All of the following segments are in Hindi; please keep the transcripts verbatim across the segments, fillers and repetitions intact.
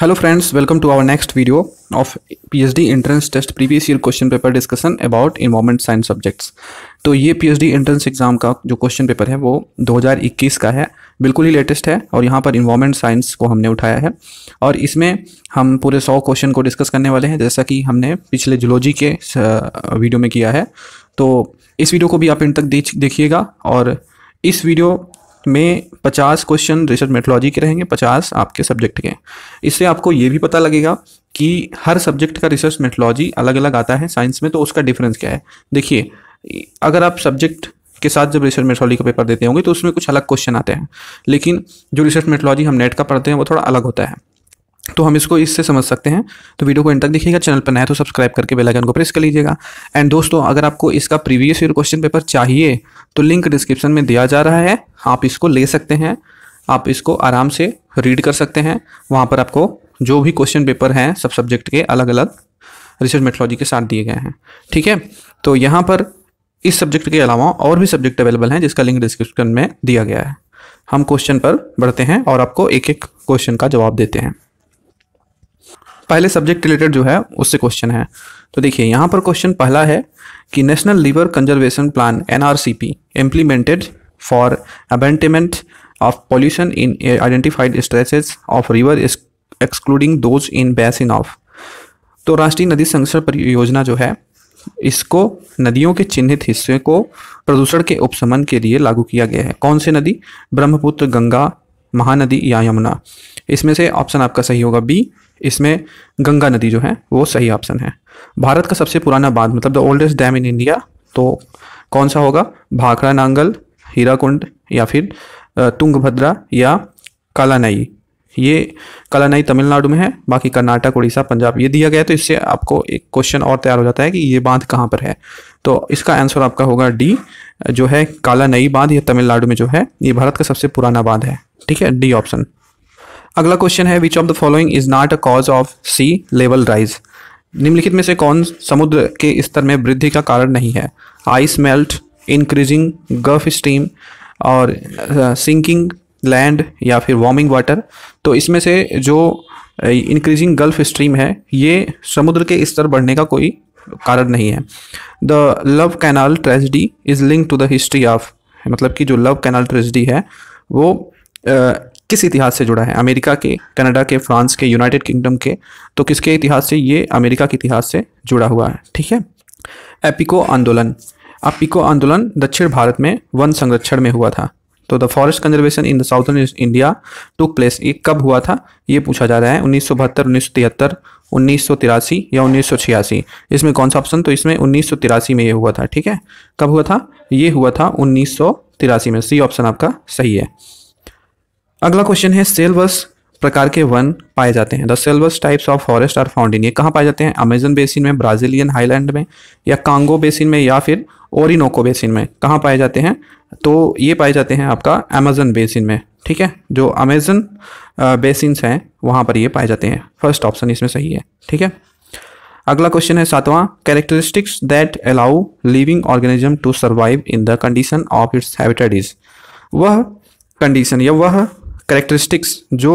Hello friends, welcome to our next video of P H D entrance test previous year question paper discussion about environment science subjects। तो ये P H D entrance exam का जो question paper है वो दो हज़ार इक्कीस का है, बिल्कुल ही latest है और यहाँ पर environment science को हमने उठाया है और इसमें हम पूरे सौ question को discuss करने वाले हैं, जैसा कि हमने पिछले zoology के video में किया है। तो इस video को भी आप end तक देखिएगा और इस video में पचास क्वेश्चन रिसर्च मेथोडोलॉजी के रहेंगे, पचास आपके सब्जेक्ट के। इससे आपको ये भी पता लगेगा कि हर सब्जेक्ट का रिसर्च मेथोडोलॉजी अलग अलग आता है साइंस में, तो उसका डिफरेंस क्या है। देखिए, अगर आप सब्जेक्ट के साथ जब रिसर्च मेथोडोलॉजी का पेपर देते होंगे तो उसमें कुछ अलग क्वेश्चन आते हैं, लेकिन जो रिसर्च मेथोडोलॉजी हम नेट का पढ़ते हैं वो थोड़ा अलग होता है, तो हम इसको इससे समझ सकते हैं। तो वीडियो को एंड तक देखिएगा, चैनल पर नया है तो सब्सक्राइब करके बेल आइकन को प्रेस कर लीजिएगा। एंड दोस्तों, अगर आपको इसका प्रीवियस ईयर क्वेश्चन पेपर चाहिए तो लिंक डिस्क्रिप्शन में दिया जा रहा है, आप इसको ले सकते हैं, आप इसको आराम से रीड कर सकते हैं। वहाँ पर आपको जो भी क्वेश्चन पेपर हैं सब सब्जेक्ट के अलग अलग रिसर्च मेथोडोलॉजी के साथ दिए गए हैं, ठीक है। तो यहाँ पर इस सब्जेक्ट के अलावा और भी सब्जेक्ट अवेलेबल हैं जिसका लिंक डिस्क्रिप्शन में दिया गया है। हम क्वेश्चन पर बढ़ते हैं और आपको एक एक क्वेश्चन का जवाब देते हैं। पहले सब्जेक्ट रिलेटेड जो है उससे क्वेश्चन है, तो देखिए यहाँ पर क्वेश्चन पहला है कि national river conservation plan N R C P implemented for abatement of pollution in identified stretches of river excluding those in basin of. तो राष्ट्रीय नदी संरक्षण परियोजना जो है इसको नदियों के चिन्हित हिस्से को प्रदूषण के उपशमन के लिए लागू किया गया है। कौन सी नदी? ब्रह्मपुत्र, गंगा महानदी या यमुना। इसमें से ऑप्शन आपका सही होगा बी, इसमें गंगा नदी जो है वो सही ऑप्शन है। भारत का सबसे पुराना बांध मतलब the oldest dam in India, तो कौन सा होगा? भाखड़ा नांगल, हीराकुंड या फिर तुंगभद्रा या कालानाई। ये कालानाई तमिलनाडु में है, बाकी कर्नाटक, उड़ीसा, पंजाब ये दिया गया है, तो इससे आपको एक क्वेश्चन और तैयार हो जाता है कि ये बांध कहाँ पर है। तो इसका आंसर आपका होगा डी, जो है कालानाई बांध, ये तमिलनाडु में जो है, ये भारत का सबसे पुराना बांध है, ठीक है, डी ऑप्शन। अगला क्वेश्चन है which of the following is not a cause of sea level rise. निम्नलिखित में से कौन समुद्र के स्तर में वृद्धि का कारण नहीं है? Ice melt, increasing gulf stream और सिंकिंग लैंड या फिर वार्मिंग वाटर। तो इसमें से जो इंक्रीजिंग गल्फ स्ट्रीम है ये समुद्र के स्तर बढ़ने का कोई कारण नहीं है। The Love Canal tragedy is link to the history of, मतलब कि जो लव कैनाल ट्रेजिडी है वो आ, किस इतिहास से जुड़ा है? अमेरिका के, कनाडा के, फ्रांस के, यूनाइटेड किंगडम के। तो किसके इतिहास से? ये अमेरिका के इतिहास से जुड़ा हुआ है, ठीक है। एपिको आंदोलन, एपिको आंदोलन दक्षिण भारत में वन संरक्षण में हुआ था। तो the forest conservation in the southern India to place, ये कब हुआ था ये पूछा जा रहा है। उन्नीस सौ बहत्तर उन्नीस सौ तिहत्तर उन्नीस सौ तिरासी या उन्नीस सौ छियासी, इसमें कौन सा ऑप्शन? तो इसमें उन्नीस सौ तिरासी में ये हुआ था, ठीक है। कब हुआ था? ये हुआ था उन्नीस सौ तिरासी में, सी ऑप्शन आपका सही है। अगला क्वेश्चन है सेल्वस प्रकार के वन पाए जाते हैं। The selvas types of forest are found in, ये कहाँ पाए जाते हैं? अमेजन बेसिन में, ब्राजीलियन हाईलैंड में या कांगो बेसिन में या फिर ओरिनोको बेसिन में। कहाँ पाए जाते हैं? तो ये पाए जाते हैं आपका अमेजन बेसिन में, ठीक है। जो अमेजन बेसिन्स हैं वहाँ पर ये पाए जाते हैं, फर्स्ट ऑप्शन इसमें सही है, ठीक है। अगला क्वेश्चन है सातवां, characteristics that allow living organism to survive in the condition of its habitat is. वह कंडीशन या वह करेक्टरिस्टिक्स जो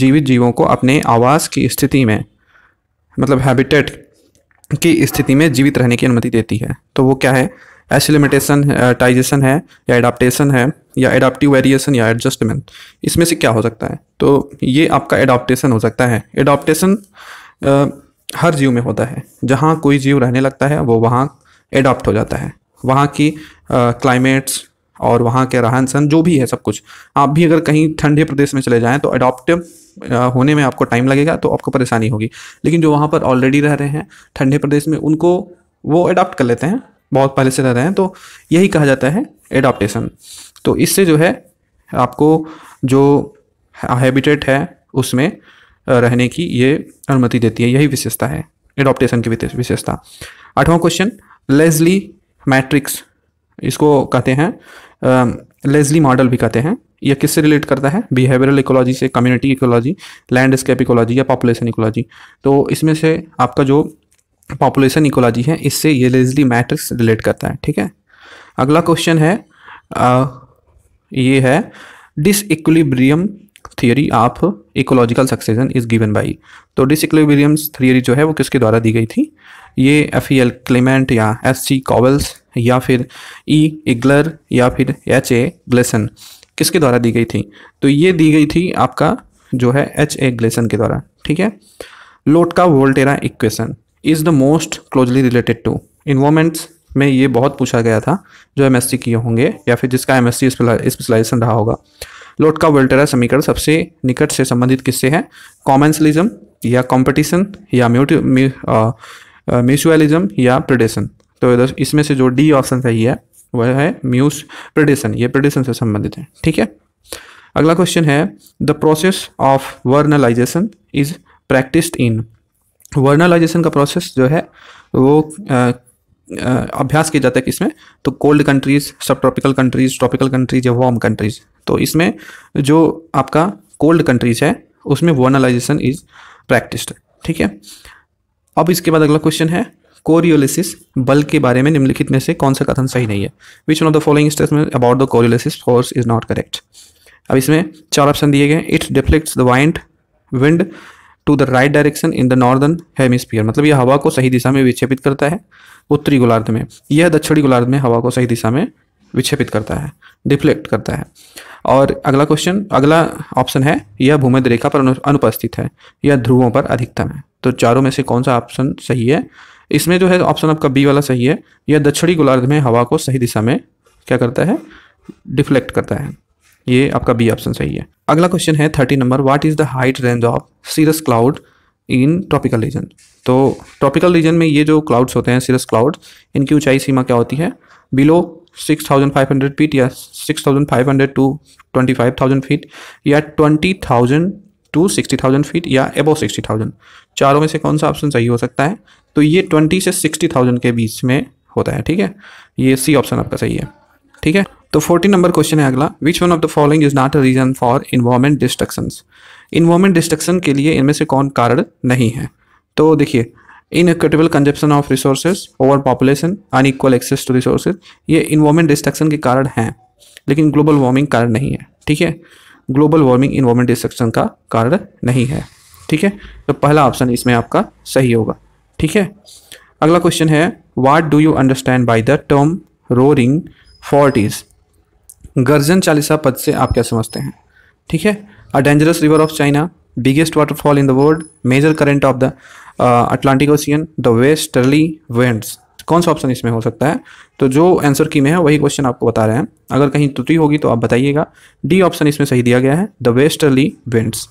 जीवित जीवों को अपने आवास की स्थिति में, मतलब हैबिटेट की स्थिति में जीवित रहने की अनुमति देती है। तो वो क्या है? एसिलिमेटेशन, टाइजेशन है या एडाप्टेशन है या एडाप्टिव वेरिएशन या एडजस्टमेंट। इसमें से क्या हो सकता है? तो ये आपका एडाप्टेशन हो सकता है। एडाप्टेशन हर जीव में होता है, जहाँ कोई जीव रहने लगता है वो वहाँ एडाप्ट हो जाता है, वहाँ की क्लाइमेट्स और वहाँ के रहन सहन जो भी है सब कुछ। आप भी अगर कहीं ठंडे प्रदेश में चले जाएं तो एडॉप्टिव होने में आपको टाइम लगेगा, तो आपको परेशानी होगी, लेकिन जो वहाँ पर ऑलरेडी रह रहे हैं ठंडे प्रदेश में उनको वो एडॉप्ट कर लेते हैं, बहुत पहले से रह रहे हैं, तो यही कहा जाता है एडॉप्टेशन। तो इससे जो है आपको जो हैबिटेट है उसमें रहने की ये अनुमति देती है, यही विशेषता है एडॉप्टेशन की विशेषता। आठवां क्वेश्चन, लेस्ली मैट्रिक्स, इसको कहते हैं लेस्ली मॉडल भी कहते हैं, यह किससे रिलेट करता है? बिहेवियरल इकोलॉजी से, कम्युनिटी इकोलॉजी, लैंडस्केप इकोलॉजी या पॉपुलेशन इकोलॉजी। तो इसमें से आपका जो पॉपुलेशन इकोलॉजी है इससे ये लेस्ली मैट्रिक्स रिलेट करता है, ठीक है। अगला क्वेश्चन है आ, ये है dish equilibrium theory of ecological succession is given by. तो डिसइक्विलिब्रियम्स थियरी जो है वो किसके द्वारा दी गई थी, ये एफ ई एल क्लेमेंट या एस सी कॉवल्स या फिर ई इग्लर या फिर एच ए ग्लेसन किसके द्वारा दी गई थी, तो ये दी गई थी आपका जो है एच ए ग्लेसन के द्वारा। ठीक है, Lotka Volterra equation is the most closely related to environments में ये बहुत पूछा गया था जो एमएससी किए होंगे या फिर जिसका एमएससी स्पेशलाइजेशन रहा होगा। लोटका वोल्टेरा समीकरण सबसे निकट से संबंधित किससे है, कॉमेंसलिज्म या कॉम्पिटिशन या म्यूचुअलिज्म या प्रेडेशन। तो इसमें से जो डी ऑप्शन सही है वह है म्यूस प्रेडेशन, ये प्रेडेशन से संबंधित है। ठीक है, अगला क्वेश्चन है the process of vernalization is practised in. Vernalization का प्रोसेस जो है वो आ, अभ्यास किया जाता है किसमें, तो कोल्ड कंट्रीज़, सब ट्रॉपिकल कंट्रीज़, ट्रॉपिकल कंट्रीज या वार्म कंट्रीज़। तो इसमें जो आपका कोल्ड कंट्रीज़ है उसमें वर्नलाइजेशन इज प्रैक्टिस्ड। ठीक है, अब इसके बाद अगला क्वेश्चन है कोरियोलिसिस बल के बारे में निम्नलिखित में से कौन सा कथन सही नहीं है, which one of the following statement about the Coriolis force is not correct. अब इसमें चार ऑप्शन दिए गए, it deflects the wind wind to the right direction in the northern hemisphere, मतलब यह हवा को सही दिशा में विक्षेपित करता है उत्तरी गोलार्ध में, यह दक्षिणी गोलार्ध में हवा को सही दिशा में विक्षेपित करता है, डिफ्लेक्ट करता है। और अगला क्वेश्चन, अगला ऑप्शन है यह भूमध्य रेखा पर अनुपस्थित है, यह ध्रुवों पर अधिकतम है। तो चारों में से कौन सा ऑप्शन सही है, इसमें जो है ऑप्शन आपका बी वाला सही है, यह दक्षिणी गोलार्ध में हवा को सही दिशा में क्या करता है, डिफ्लेक्ट करता है, ये आपका बी ऑप्शन सही है। अगला क्वेश्चन है thirty number, what is the height range of cirrus cloud in tropical region. तो ट्रॉपिकल रीजन में ये जो क्लाउड्स होते हैं सीरस क्लाउड, इनकी ऊंचाई सीमा क्या होती है, below six thousand five hundred feet या six thousand five hundred to twenty five thousand feet या twenty thousand to sixty thousand feet या अबव सिक्सटी थाउजेंड। चारों में से कौन सा ऑप्शन सही हो सकता है, तो ये ट्वेंटी से सिक्सटी थाउजेंड के बीच में होता है। ठीक है, ये सी ऑप्शन आपका सही है। ठीक है, तो फोर्टी नंबर क्वेश्चन है अगला, which one of the following is not a reason for environment destruction. Environment destruction के लिए इनमें से कौन कारण नहीं है, तो देखिए inequitable consumption of resources, over population, unequal access to resources, ये इन्वायरमेंट डिस्ट्रक्शन के कारण हैं, लेकिन ग्लोबल वार्मिंग कारण नहीं है। ठीक है, ग्लोबल वार्मिंग इन्वायरमेंट डिस्ट्रक्शन का कारण नहीं है। ठीक है, तो पहला ऑप्शन इसमें आपका सही होगा। ठीक है, अगला क्वेश्चन है what do you understand by the term roaring forties. गर्जन चालीसा पद से आप क्या समझते हैं, ठीक है, a dangerous river of China, biggest waterfall in the world, major current of the Atlantic Ocean, the westerly winds, कौन सा ऑप्शन इसमें हो सकता है। तो जो आंसर की में है वही क्वेश्चन आपको बता रहे हैं, अगर कहीं त्रुटि होगी तो आप बताइएगा। डी ऑप्शन इसमें सही दिया गया है, the westerly winds.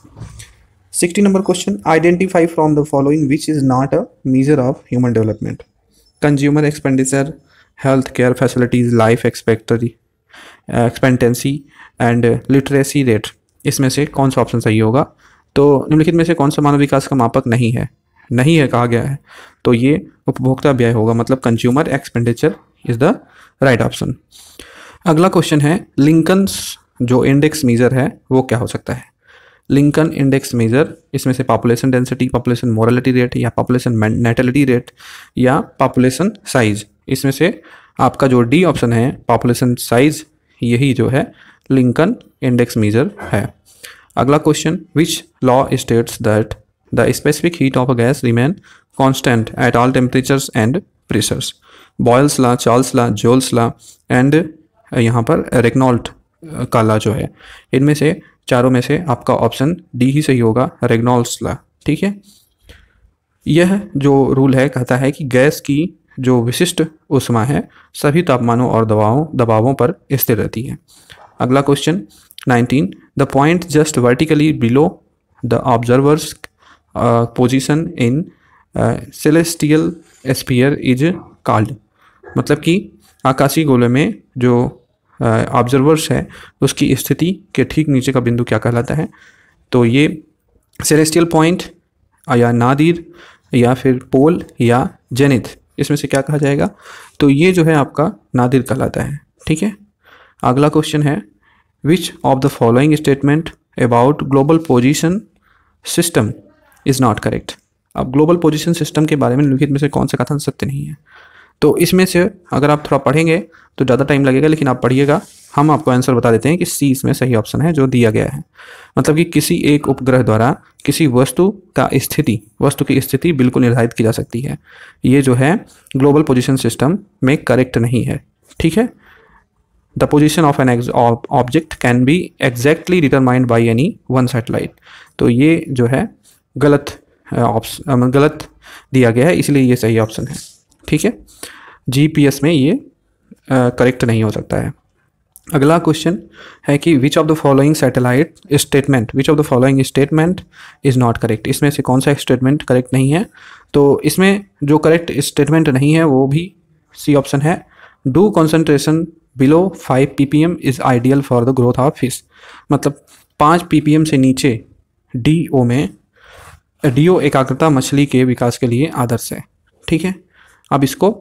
Sixty number question, identify from the following which is not a major of human development, consumer expenditure, health care facilities, life expectancy expectancy and literacy rate, इसमें से कौन सा ऑप्शन सही होगा। तो निम्नलिखित में से कौन सा मानव विकास का मापक नहीं है, नहीं है कहा गया है, तो ये उपभोक्ता व्यय होगा, मतलब consumer expenditure is the right option. अगला क्वेश्चन है लिंकन जो इंडेक्स मेजर है वो क्या हो सकता है, लिंकन इंडेक्स मेजर, इसमें से population density, population morality rate या पॉपुलेशन नेटेलिटी रेट या पॉपुलेशन साइज, इसमें से आपका जो डी ऑप्शन है पॉपुलेशन साइज, यही जो है लिंकन इंडेक्स मेजर है। अगला question, which law states that the specific heat of a gas remain constant at all temperatures and pressures, Boyle's law, Charles law, Joule's law and यहाँ पर रेगनॉल्ट का लॉ जो है, इनमें से चारों में से आपका ऑप्शन डी ही सही होगा, रेगनॉल्ट्स लॉ। ठीक है, यह जो रूल है कहता है कि गैस की जो विशिष्ट ऊष्मा है सभी तापमानों और दबावों दबावों पर स्थिर रहती है। अगला question nineteen, the point just vertically below the observer's position in celestial sphere is called, मतलब कि आकाशीय गोले में जो ऑब्जर्वर्स uh, है उसकी स्थिति के ठीक नीचे का बिंदु क्या कहलाता है, तो ये सेलेस्टियल पॉइंट या नादिर या फिर पोल या जेनिथ, इसमें से क्या कहा जाएगा, तो ये जो है आपका नादिर कहलाता है। ठीक है, अगला क्वेश्चन है which of the following statement about global position system is not correct. अब ग्लोबल पोजीशन सिस्टम के बारे में निम्नलिखित में से कौन सा कथन सत्य नहीं है, तो इसमें से अगर आप थोड़ा पढ़ेंगे तो ज़्यादा टाइम लगेगा, लेकिन आप पढ़िएगा, हम आपको आंसर बता देते हैं कि सी इसमें सही ऑप्शन है जो दिया गया है। मतलब कि किसी एक उपग्रह द्वारा किसी वस्तु का स्थिति वस्तु की स्थिति बिल्कुल निर्धारित की जा सकती है। ये जो है ग्लोबल पोजीशन सिस्टम में करेक्ट नहीं है। ठीक है, the position of an object can be exactly determined by any one satellite. तो ये जो है गलत ऑप्शन गलत दिया गया है, इसलिए ये सही ऑप्शन है। ठीक है, जीपीएस में ये करेक्ट नहीं हो सकता है। अगला क्वेश्चन है कि which of the following satellite statement which of the following statement is not correct. इसमें से कौन सा स्टेटमेंट करेक्ट नहीं है? तो इसमें जो करेक्ट स्टेटमेंट नहीं है वो भी सी ऑप्शन है। Do concentration below five ppm is ideal for the growth of fish. मतलब पाँच पीपीएम से नीचे डीओ में डीओ एकाग्रता मछली के विकास के लिए आदर्श है। ठीक है, अब इसको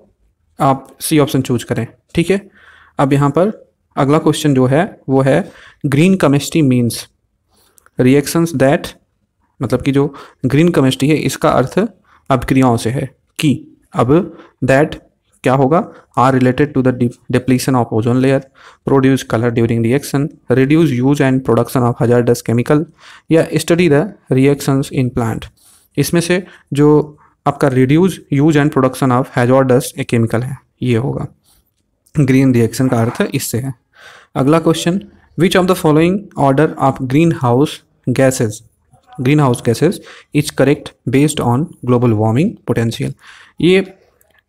आप सी ऑप्शन चूज करें। ठीक है, अब यहाँ पर अगला क्वेश्चन जो है वो है green chemistry means reactions that. मतलब कि जो ग्रीन केमिस्ट्री है इसका अर्थ अभिक्रियाओं से है कि अब दैट क्या होगा, are related to the depletion of ozone layer, produce colour during reaction, reduce use and production of hazardous chemical या study the reactions in plant. इसमें से जो आपका reduce use and production of hazardous a chemical है ये होगा। ग्रीन रिएक्शन का अर्थ इससे है। अगला question, which of the following order of green house gases green house gases is correct based on global warming potential. ये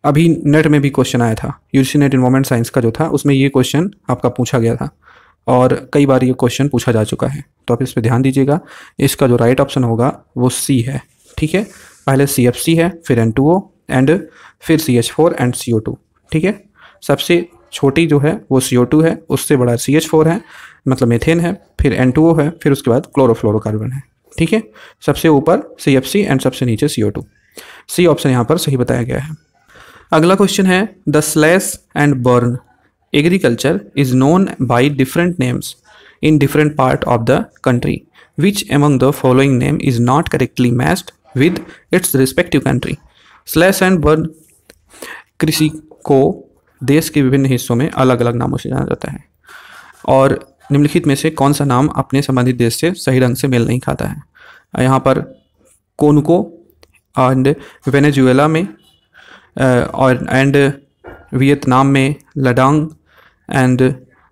अभी नेट में भी क्वेश्चन आया था, यूजीसी नेट इन्वायरमेंट साइंस का जो था उसमें ये क्वेश्चन आपका पूछा गया था और कई बार ये क्वेश्चन पूछा जा चुका है। तो आप इस पर ध्यान दीजिएगा। इसका जो राइट ऑप्शन होगा वो सी है। ठीक है, पहले सी एफ सी है, फिर एन टू ओ एंड फिर C H four and C O two. ठीक है, सबसे छोटी जो है वो सी ओ टू है, उससे बड़ा सी एच फोर है मतलब मेथेन है, फिर एन टू ओ है, फिर उसके बाद क्लोरोफ्लोरोकार्बन है। ठीक है, सबसे ऊपर सी एफ सी एंड सबसे नीचे सी ओ टू। सी ऑप्शन यहाँ पर सही बताया गया है। अगला क्वेश्चन है the slash and burn agriculture is known by different names in different part of the country, which among the following name is not correctly matched with its respective country. Slash and burn कृषि को देश के विभिन्न हिस्सों में अलग अलग नामों से जाना जाता है और निम्नलिखित में से कौन सा नाम अपने संबंधित देश से सही ढंग से मेल नहीं खाता है। यहाँ पर कोनको एंड वेनेजुएला में और एंड वियतनाम में लडांग एंड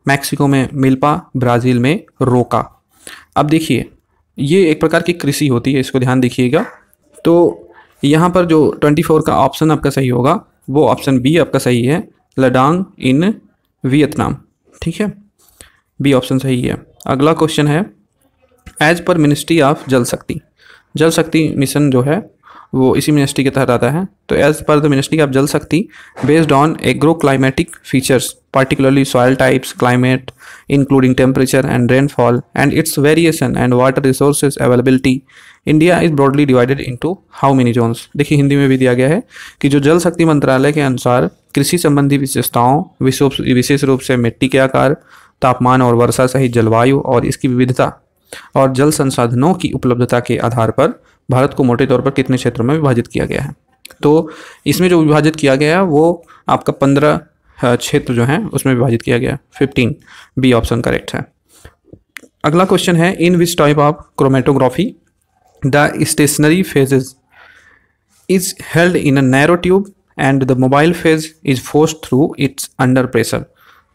मैक्सिको में मिल्पा, ब्राज़ील में रोका। अब देखिए ये एक प्रकार की कृषि होती है, इसको ध्यान देखिएगा। तो यहाँ पर जो चौबीस का ऑप्शन आपका सही होगा वो ऑप्शन बी आपका सही है, लडांग इन वियतनाम। ठीक है, बी ऑप्शन सही है। अगला क्वेश्चन है एज पर मिनिस्ट्री ऑफ जल शक्ति, जल शक्ति मिशन जो है वो इसी मिनिस्ट्री के तहत आता है। तो as per the ministry of Jal Shakti based on agro climatic features particularly soil types, climate, including temperature and rainfall and its variation and water resources availability, India is broadly divided into how many zones। देखिए हिंदी में भी दिया गया है कि जो जल शक्ति मंत्रालय के अनुसार कृषि संबंधी विशेषताओं विशेष रूप से मिट्टी के आकार, तापमान और वर्षा सहित जलवायु और इसकी विविधता और जल संसाधनों की उपलब्धता के आधार पर भारत को मोटे तौर पर कितने क्षेत्रों में विभाजित किया गया है। तो इसमें जो विभाजित किया गया है वो आपका पंद्रह क्षेत्र जो है उसमें विभाजित किया गया, फिफ्टीन। बी ऑप्शन करेक्ट है। अगला क्वेश्चन है in which type of chromatography the stationary phases is held in a narrow tube and the mobile phase is force through its under pressure.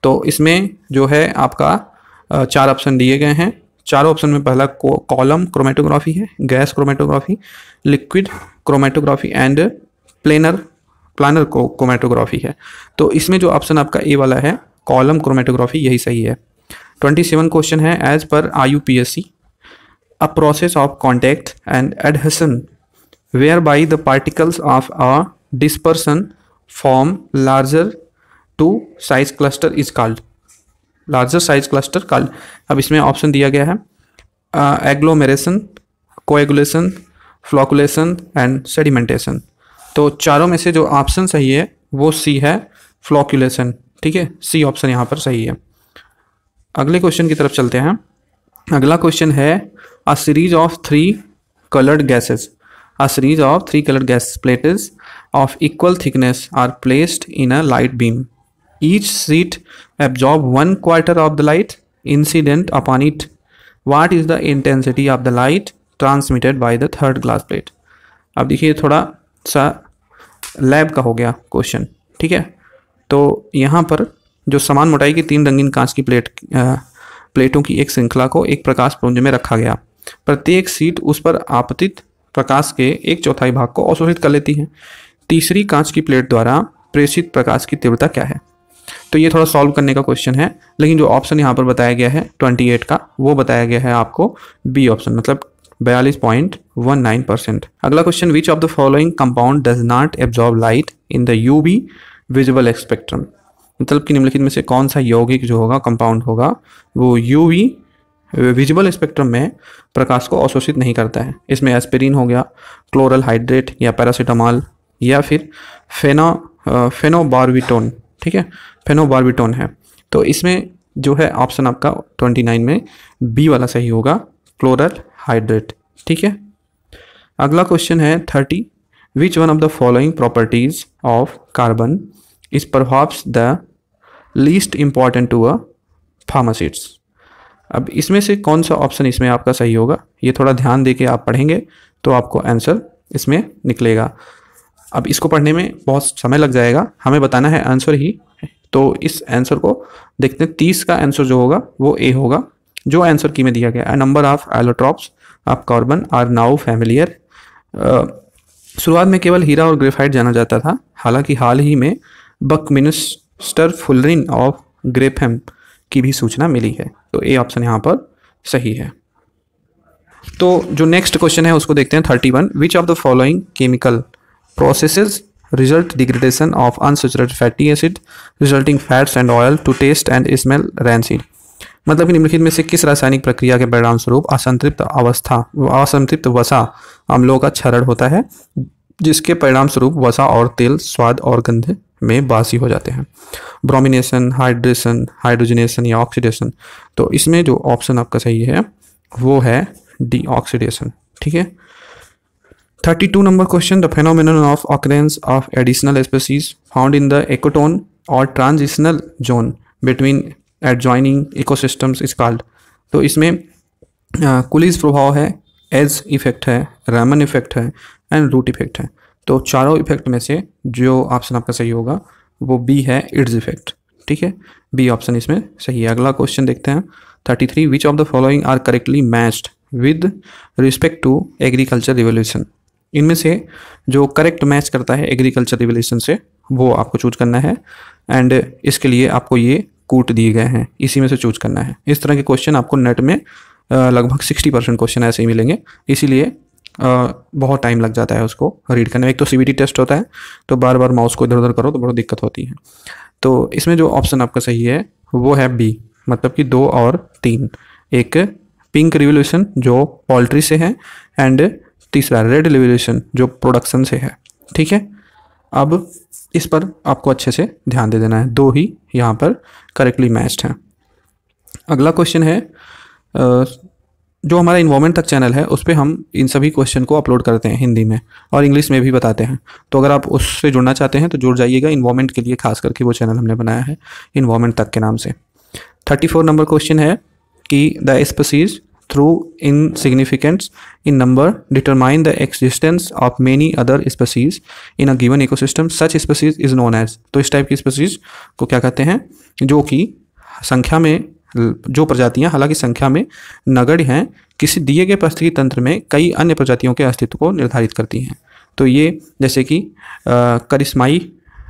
तो इसमें जो है आपका चार ऑप्शन दिए गए हैं। चारों ऑप्शन में पहला कॉलम क्रोमेटोग्राफी है, gas chromatography, liquid chromatography and planar planar को क्रोमेटोग्राफी है। तो इसमें जो ऑप्शन आपका ए वाला है कॉलम क्रोमेटोग्राफी यही सही है। सत्ताईसवां क्वेश्चन है एज पर IUPAC a process of contact and adhesion where by the particles of a dispersion form larger to size cluster is called larger size cluster called. अब इसमें ऑप्शन दिया गया है agglomeration, coagulation, flocculation and sedimentation. तो चारों में से जो ऑप्शन सही है वो सी है, फ्लोक्यूलेशन। ठीक है, सी ऑप्शन यहाँ पर सही है। अगले क्वेश्चन की तरफ चलते हैं। अगला क्वेश्चन है a series of three coloured gases a series of three coloured gas plates of equal thickness are placed in a light beam Each sheet absorbs one quarter of the light incident upon it. What is the intensity of the light transmitted by the third glass plate? अब देखिए थोड़ा सा लैब का हो गया क्वेश्चन, ठीक है। तो यहाँ पर जो समान मोटाई की तीन रंगीन कांच की प्लेट आ, प्लेटों की एक श्रृंखला को एक प्रकाश पुंज में रखा गया। प्रत्येक सीट उस पर आपतित प्रकाश के एक चौथाई भाग को अवशोषित कर लेती है। तीसरी कांच की प्लेट द्वारा प्रेषित प्रकाश की तीव्रता क्या है? तो ये थोड़ा सॉल्व करने का क्वेश्चन है, लेकिन जो ऑप्शन यहाँ पर बताया गया है अट्ठाईस का, वो बताया गया है आपको बी ऑप्शन, मतलब बयालीस पॉइंट वन नाइन परसेंट। अगला question, which of the following compound does not absorb light in the UV visible spectrum, मतलब कि निम्नलिखित में से कौन सा यौगिक जो होगा, कंपाउंड होगा, वो यूवी विजिबल स्पेक्ट्रम में प्रकाश को अवशोषित नहीं करता है। इसमें एस्पिरिन हो गया, क्लोरल हाइड्रेट या पैरासीटामॉल, या फिर फेनो फेनोबार्बिटोन, ठीक है, फेनोबार्बिटोन है। तो इसमें जो है ऑप्शन आपका उनतीस में बी वाला सही होगा, क्लोरल हाइड्रेट, ठीक है। अगला क्वेश्चन है तीस, which one of the following properties of carbon is perhaps the least important to a pharmacist. अब इसमें से कौन सा ऑप्शन इसमें आपका सही होगा, ये थोड़ा ध्यान दे के आप पढ़ेंगे तो आपको आंसर इसमें निकलेगा। अब इसको पढ़ने में बहुत समय लग जाएगा, हमें बताना है आंसर ही। तो इस आंसर को देखते हैं, तीस का आंसर जो होगा वो ए होगा, जो आंसर की में दिया गया है। Number of allotropes of carbon are now familiar. शुरुआत में केवल हीरा और ग्रेफाइट जाना जाता था, हालांकि हाल ही में बकमिनिस्टर फुलरिन ऑफ ग्रेफेम की भी सूचना मिली है। तो ए ऑप्शन यहाँ पर सही है। तो जो नेक्स्ट क्वेश्चन है उसको देखते हैं, thirty one, which of the following chemical processes result degradation of unsaturated fatty acid resulting fats and oil to taste and smell rancid, मतलब कि निम्नलिखित में से किस रासायनिक प्रक्रिया के परिणाम स्वरूप असंतृप्त अवस्था असंतृप्त वसा अम्लों का क्षरण होता है, जिसके परिणाम स्वरूप वसा और तेल स्वाद और गंध में बासी हो जाते हैं। ब्रोमिनेशन, हाइड्रेशन, हाइड्रोजनेशन या ऑक्सीडेशन। तो इसमें जो ऑप्शन आपका सही है वो है डी ऑक्सीडेशन, ठीक है। Thirty two number question, the phenomenon of occurrence of additional species found in the ecotone और transitional zone between adjoining ecosystems is called. तो इसमें कुलिज प्रभाव है, एज इफेक्ट है, रैमन इफेक्ट है एंड रूट इफेक्ट है। तो चारों इफेक्ट में से जो ऑप्शन आपका सही होगा वो बी है, इट्स इफेक्ट, ठीक है, बी ऑप्शन इसमें सही है। अगला क्वेश्चन देखते हैं thirty three, which of the following are correctly matched with respect to agriculture revolution. इनमें से जो करेक्ट मैच करता है एग्रीकल्चर रिवोल्यूशन से वो आपको चूज करना है, एंड इसके लिए आपको ये कूट दिए गए हैं, इसी में से चूज करना है। इस तरह के क्वेश्चन आपको नेट में लगभग साठ परसेंट क्वेश्चन ऐसे ही मिलेंगे, इसीलिए बहुत टाइम लग जाता है उसको रीड करने में। एक तो सीबीटी टेस्ट होता है तो बार बार माउस को इधर उधर करो तो बहुत दिक्कत होती है। तो इसमें जो ऑप्शन आपका सही है वो है बी, मतलब कि दो और तीन, एक पिंक रिवोल्यूशन जो पोल्ट्री से है एंड तीसरा रेड रिवोल्यूशन जो प्रोडक्शन से है, ठीक है। अब इस पर आपको अच्छे से ध्यान दे देना है, दो ही यहाँ पर करेक्टली मैच्ड हैं। अगला क्वेश्चन है, जो हमारा इन्वायरमेंट तक चैनल है उस पर हम इन सभी क्वेश्चन को अपलोड करते हैं, हिंदी में और इंग्लिश में भी बताते हैं। तो अगर आप उससे जुड़ना चाहते हैं तो जुड़ जाइएगा, इन्वायरमेंट के लिए खास करके वो चैनल हमने बनाया है इन्वायरमेंट तक के नाम से। थर्टी फोर नंबर क्वेश्चन है कि the species through insignificance in number determine the existence of many other species in a given ecosystem, such species is known as। तो इस टाइप की स्पीसीज को क्या कहते हैं, जो कि संख्या में, जो प्रजातियां हालांकि संख्या में नगण्य हैं, किसी दिए गए पारिस्थितिकी तंत्र में कई अन्य प्रजातियों के अस्तित्व को निर्धारित करती हैं। तो ये जैसे कि करिश्माई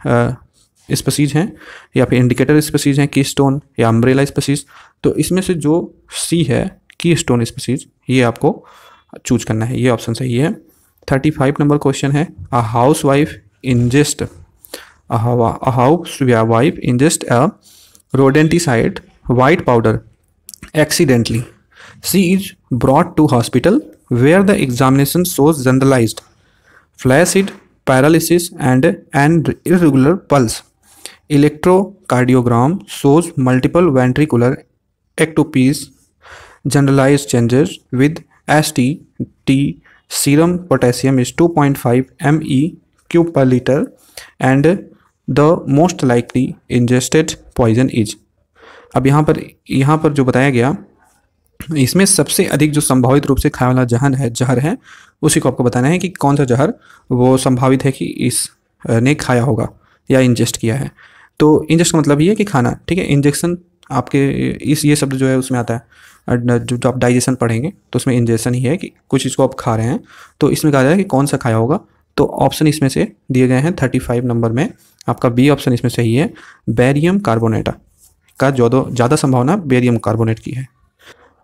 स्पीसीज हैं, या फिर इंडिकेटर स्पीसीज हैं, कीस्टोन या अम्ब्रेला स्पीसीज। तो इसमें से जो सी है की स्टोन स्पीसीज, ये आपको चूज करना है, ये ऑप्शन सही है। थर्टी फाइव नंबर क्वेश्चन है, a housewife ingest a housewife ingest a rodenticide white powder accidentally, she is brought to hospital where the examination shows generalised flaccid paralysis and and irregular pulse, electrocardiogram shows multiple ventricular ectopics generalized changes with S T T serum potassium is two point five milligrams per liter and the most likely ingested poison is. अब यहाँ पर यहाँ पर जो बताया गया इसमें सबसे अधिक जो संभावित रूप से खाने वाला जहर है जहर है उसी को आपको बताना है कि कौन सा जहर वो संभावित है कि इस ने खाया होगा या इंजेस्ट किया है। तो इंजेस्ट का मतलब ये है कि खाना, ठीक है। इंजेक्शन आपके इस ये शब्द जो है उसमें आता है, जो आप डाइजेशन पढ़ेंगे तो उसमें इंजेक्शन ही है कि कुछ चीज़ को आप खा रहे हैं। तो इसमें कहा जाए कि कौन सा खाया होगा, तो ऑप्शन इसमें से दिए गए हैं। थर्टी फाइव नंबर में आपका बी ऑप्शन इसमें सही है, बेरियम कार्बोनेटा का ज़्यादा संभावना बेरियम कार्बोनेट की है।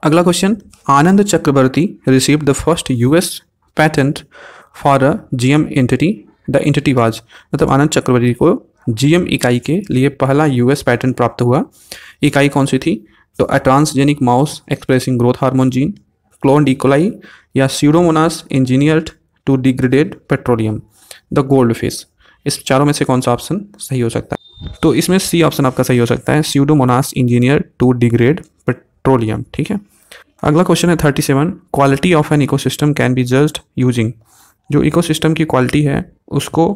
अगला question, Anand Chakraborty received the first US patent for a GM entity, the entity was, मतलब आनंद चक्रवर्ती को जीएम इकाई के लिए पहला यूएस पैटेंट प्राप्त हुआ। इकाई कौन सी थी, तो a transgenic mouse expressing growth hormone gene, cloned E coli या Pseudomonas engineered to degraded petroleum, the goldfish. इस चारों में से कौन सा ऑप्शन सही हो सकता है, तो इसमें सी ऑप्शन आपका सही हो सकता है, Pseudomonas engineer to degrade petroleum, ठीक है। अगला क्वेश्चन है thirty seven, quality of an ecosystem can be judged using, जो इकोसिस्टम की क्वालिटी है उसको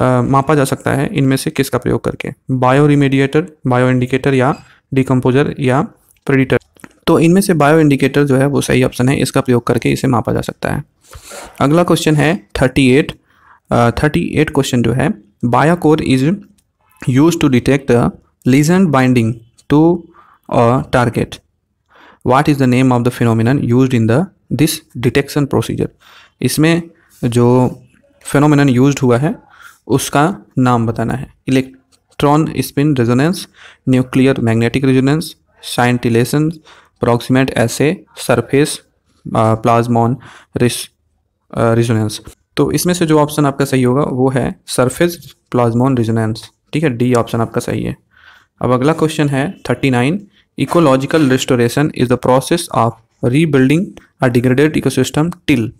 आ, मापा जा सकता है इनमें से किसका प्रयोग करके, बायो रिमेडिएटर, बायो इंडिकेटर या डिकम्पोजर या प्रेडिटर। तो इनमें से बायो इंडिकेटर जो है वो सही ऑप्शन है, इसका प्रयोग करके इसे मापा जा सकता है। अगला क्वेश्चन है thirty eight, thirty eight question जो है, Biacore is use to detect the ligand binding to target, what is the name of the phenomenon used in the this detection procedure. इसमें जो फिनोमिनन यूज्ड हुआ है उसका नाम बताना है, electron spin resonance, nuclear magnetic resonance, scintillation, proximate ऐसे, सरफेस प्लाज्मॉन रेजोनेंस। तो इसमें से जो ऑप्शन आपका सही होगा वो है सरफेस प्लाज्मॉन रेजोनेंस, ठीक है, डी ऑप्शन आपका सही है। अब अगला क्वेश्चन है thirty nine, ecological restoration is the process of rebuilding a degraded ecosystem till,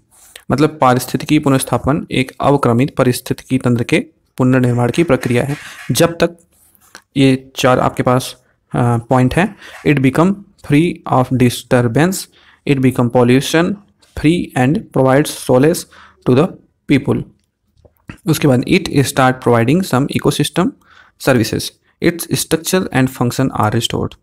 मतलब पारिस्थितिकी पुनर्स्थापन एक अवक्रमित पारिस्थितिकी तंत्र के पुनर्निर्माण की प्रक्रिया है। जब तक ये चार आपके पास पॉइंट है, it become free of disturbance, it become pollution free and provides solace to the people, उसके बाद it start providing some ecosystem services, its structure and function are restored.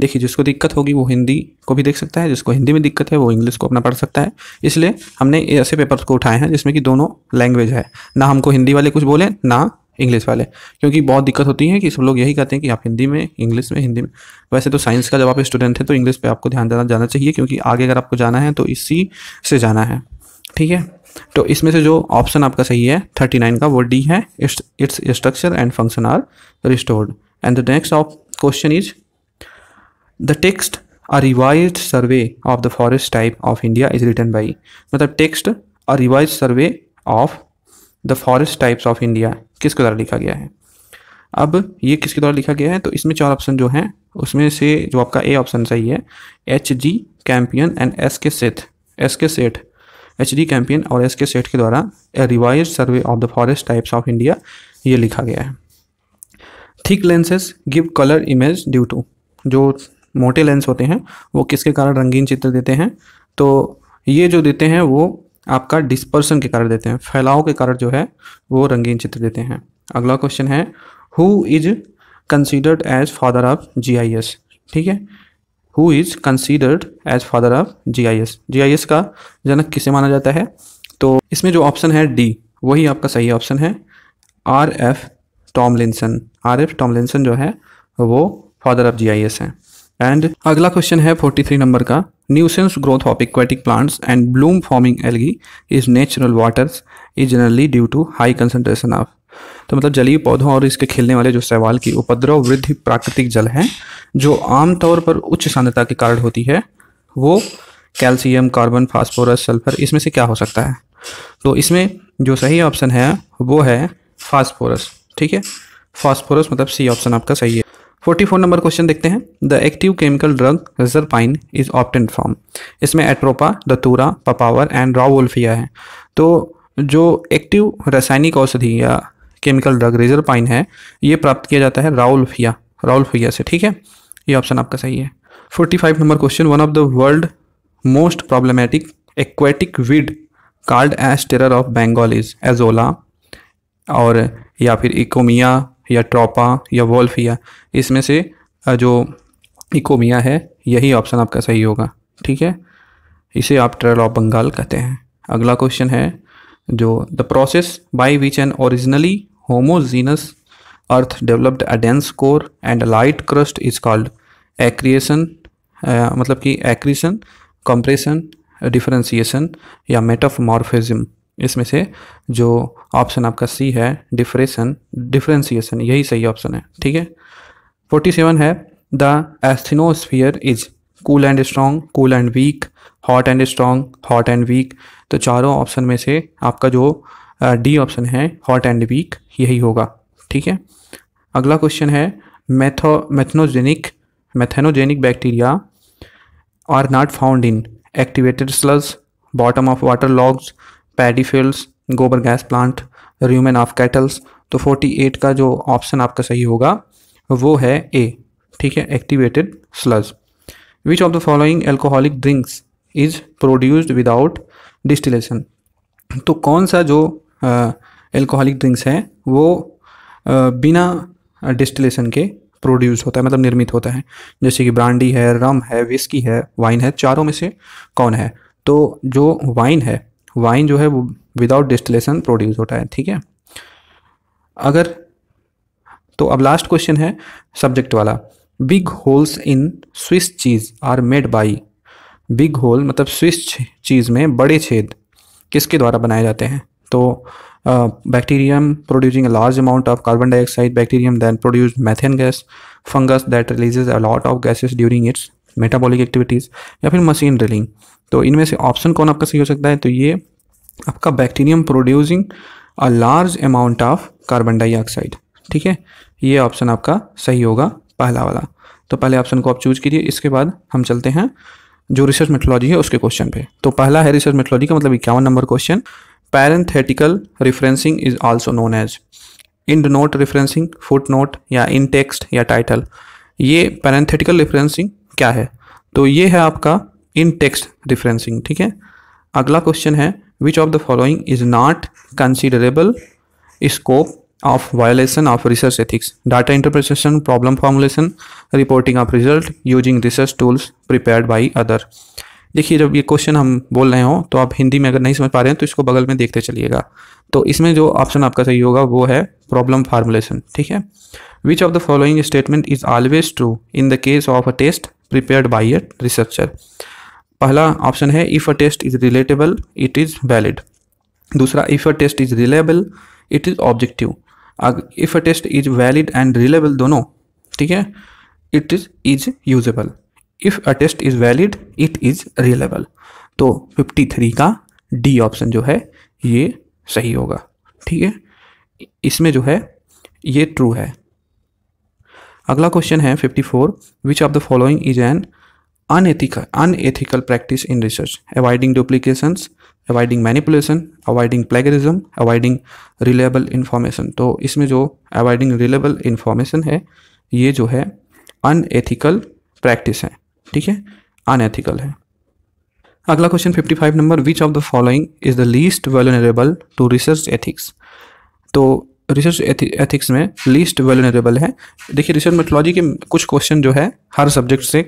देखिए, जिसको दिक्कत होगी वो हिंदी को भी देख सकता है, जिसको हिंदी में दिक्कत है वो इंग्लिश को अपना पढ़ सकता है। इसलिए हमने ऐसे पेपर्स को उठाए हैं जिसमें कि दोनों लैंग्वेज है, ना हमको हिंदी वाले कुछ बोले ना इंग्लिश वाले, क्योंकि बहुत दिक्कत होती है कि सब लोग यही कहते हैं कि आप हिंदी में इंग्लिश में हिंदी में। वैसे तो साइंस का जब आप स्टूडेंट हैं तो इंग्लिश पर आपको ध्यान देना जाना चाहिए, क्योंकि आगे अगर आपको जाना है तो इसी से जाना है, ठीक है। तो इसमें से जो ऑप्शन आपका सही है थर्टी नाइन का वो डी है, its structure and function are restored. And the next of question is the text a revised survey of the forest type of India is written by, मतलब text a revise survey of the forest types of India किसके द्वारा लिखा गया है। अब ये किसके द्वारा लिखा गया है, तो इसमें चार ऑप्शन जो हैं उसमें से जो आपका ए ऑप्शन सही है, H G Campion and S K Seth, S K Seth H D Campion और एस के सेठ के द्वारा ए revise survey of the forest types of India ये लिखा गया है। Thick lenses give colour image due to, जो मोटे लेंस होते हैं वो किसके कारण रंगीन चित्र देते हैं, तो ये जो देते हैं वो आपका डिस्पर्सन के कारण देते हैं, फैलाव के कारण जो है वो रंगीन चित्र देते हैं। अगला क्वेश्चन है who is considered as father of GIS, ठीक है, who is considered as father of GIS, GIS का जनक किसे माना जाता है, तो इसमें जो ऑप्शन है डी वही आपका सही ऑप्शन है, R F Tomlinson, R F Tomlinson जो है वो फादर ऑफ जीआईएस है। एंड अगला क्वेश्चन है फोर्टी थ्री नंबर का, nuisance growth of aquatic plants and bloom forming algae is natural waters is generally due to high concentration of, तो मतलब जलीय पौधों और इसके खिलने वाले जो शैवाल की उपद्रव वृद्धि प्राकृतिक जल है जो आमतौर पर उच्च सांद्रता के कारण होती है, वो कैल्शियम, कार्बन, फास्फोरस, सल्फर, इसमें से क्या हो सकता है, तो इसमें जो सही ऑप्शन है वो है फास्फोरस, ठीक है, फास्फोरस मतलब सी ऑप्शन आपका सही है। फोर्टी फोर नंबर क्वेश्चन देखते हैं, the active chemical drug reserpine is obtained from, इसमें Atropa, Datura, Papaver and Rauwolfia है। तो जो एक्टिव रासायनिक औषधि या केमिकल ड्रग रिजरपाइन है ये प्राप्त किया जाता है रावोल्फिया रावोल्फिया से, ठीक है, ये ऑप्शन आपका सही है। Forty five number question, one of the world most problematic aquatic weed called as terror of Bengal is, Azolla और या फिर इकोमिया या ट्रोपा या वोल्फिया, इसमें से जो इकोमिया है यही ऑप्शन आपका सही होगा। ठीक है, इसे आप ट्रेल ऑफ बंगाल कहते हैं। अगला क्वेश्चन है जो the process by which an originally homogeneous earth developed a dense core and a light crust is called accretion, मतलब कि एक्रीशन, कंप्रेशन, डिफरेंशिएशन या मेटाफॉर्मोफिज्म। इसमें से जो ऑप्शन आपका सी है डिफरेशन डिफरेंशिएशन, यही सही ऑप्शन है। ठीक है, फोर्टी सेवन है the asthenosphere is cool and strong, cool and weak, hot and strong, hot and weak. तो चारों ऑप्शन में से आपका जो डी uh, ऑप्शन है हॉट एंड वीक यही होगा। ठीक है, अगला क्वेश्चन है मैथो methanogenic methanogenic bacteria are not found in activated sludge, bottom of water logs, paddy fields, गोबर gas plant, rumen of cattles. तो फोर्टी एट का जो ऑप्शन आपका सही होगा वो है ए। ठीक है, activated sludge. Which of the following alcoholic drinks is produced without distillation. तो कौन सा जो एल्कोहलिक ड्रिंक्स है वो आ, बिना डिस्टिलेशन के प्रोड्यूस होता है, मतलब निर्मित होता है, जैसे कि ब्रांडी है, रम है, विस्की है, वाइन है। चारों में से कौन है? तो जो वाइन है, वाइन जो है वो विदाउट डिस्टिलेशन प्रोड्यूस होता है। ठीक है, अगर तो अब लास्ट क्वेश्चन है सब्जेक्ट वाला। Big holes in Swiss cheese are made by, big hole मतलब स्विस चीज़ में बड़े छेद किसके द्वारा बनाए जाते हैं? तो bacterium producing a large amount of carbon dioxide, bacterium than produce methane gas, fungus that releases a lot of gases during its metabolic activities, या फिर मशीन ड्रिलिंग। तो इनमें से ऑप्शन कौन आपका सही हो सकता है? तो ये आपका bacterium producing a large amount of carbon dioxide. ठीक है, ये ऑप्शन आपका सही होगा, पहला वाला। तो पहले ऑप्शन को आप चूज कीजिए। इसके बाद हम चलते हैं जो रिसर्च मेथोलॉजी है उसके क्वेश्चन पे। तो पहला है रिसर्च मेथोलॉजी का मतलब इक्यावन number question. Parenthetical referencing is also known as end note referencing, foot note या इन टेक्स्ट या टाइटल। ये पैरेंथेटिकल रेफरेंसिंग क्या है? तो ये है आपका इन टेक्स्ट रेफरेंसिंग। ठीक है, अगला क्वेश्चन है which of the following is not considerable scope of violation of research ethics, data interpretation, problem formulation, reporting of result using research tools prepared by other. देखिए, जब ये क्वेश्चन हम बोल रहे हो तो आप हिंदी में अगर नहीं समझ पा रहे हैं तो इसको बगल में देखते चलिएगा। तो इसमें जो ऑप्शन आपका सही होगा वो है प्रॉब्लम फार्मुलेशन। ठीक है, which of the following statement is always true in the case of a test prepared by a researcher. पहला ऑप्शन है if a test is relatable it is valid. दूसरा if a test is reliable it is objective. If a test is valid and reliable दोनों, ठीक है, it is is usable. If a test is valid it is reliable. तो तिरेपन का डी ऑप्शन जो है ये सही होगा। ठीक है, इसमें जो है ये ट्रू है। अगला क्वेश्चन है चौवन, which of the following is an unethical unethical practice in research, avoiding duplications, avoiding manipulation, avoiding plagiarism, avoiding reliable information. तो इसमें जो अवॉइडिंग रिलेबल इन्फॉर्मेशन है ये जो है अनएथिकल प्रैक्टिस है। ठीक है, अनएथिकल है। अगला क्वेश्चन पचपन number, which of the following is the least vulnerable to research ethics. तो रिसर्च एथिक्स में लीस्ट वल्नरेबल है। देखिए, रिसर्च मेथोलॉजी के कुछ क्वेश्चन जो है हर सब्जेक्ट से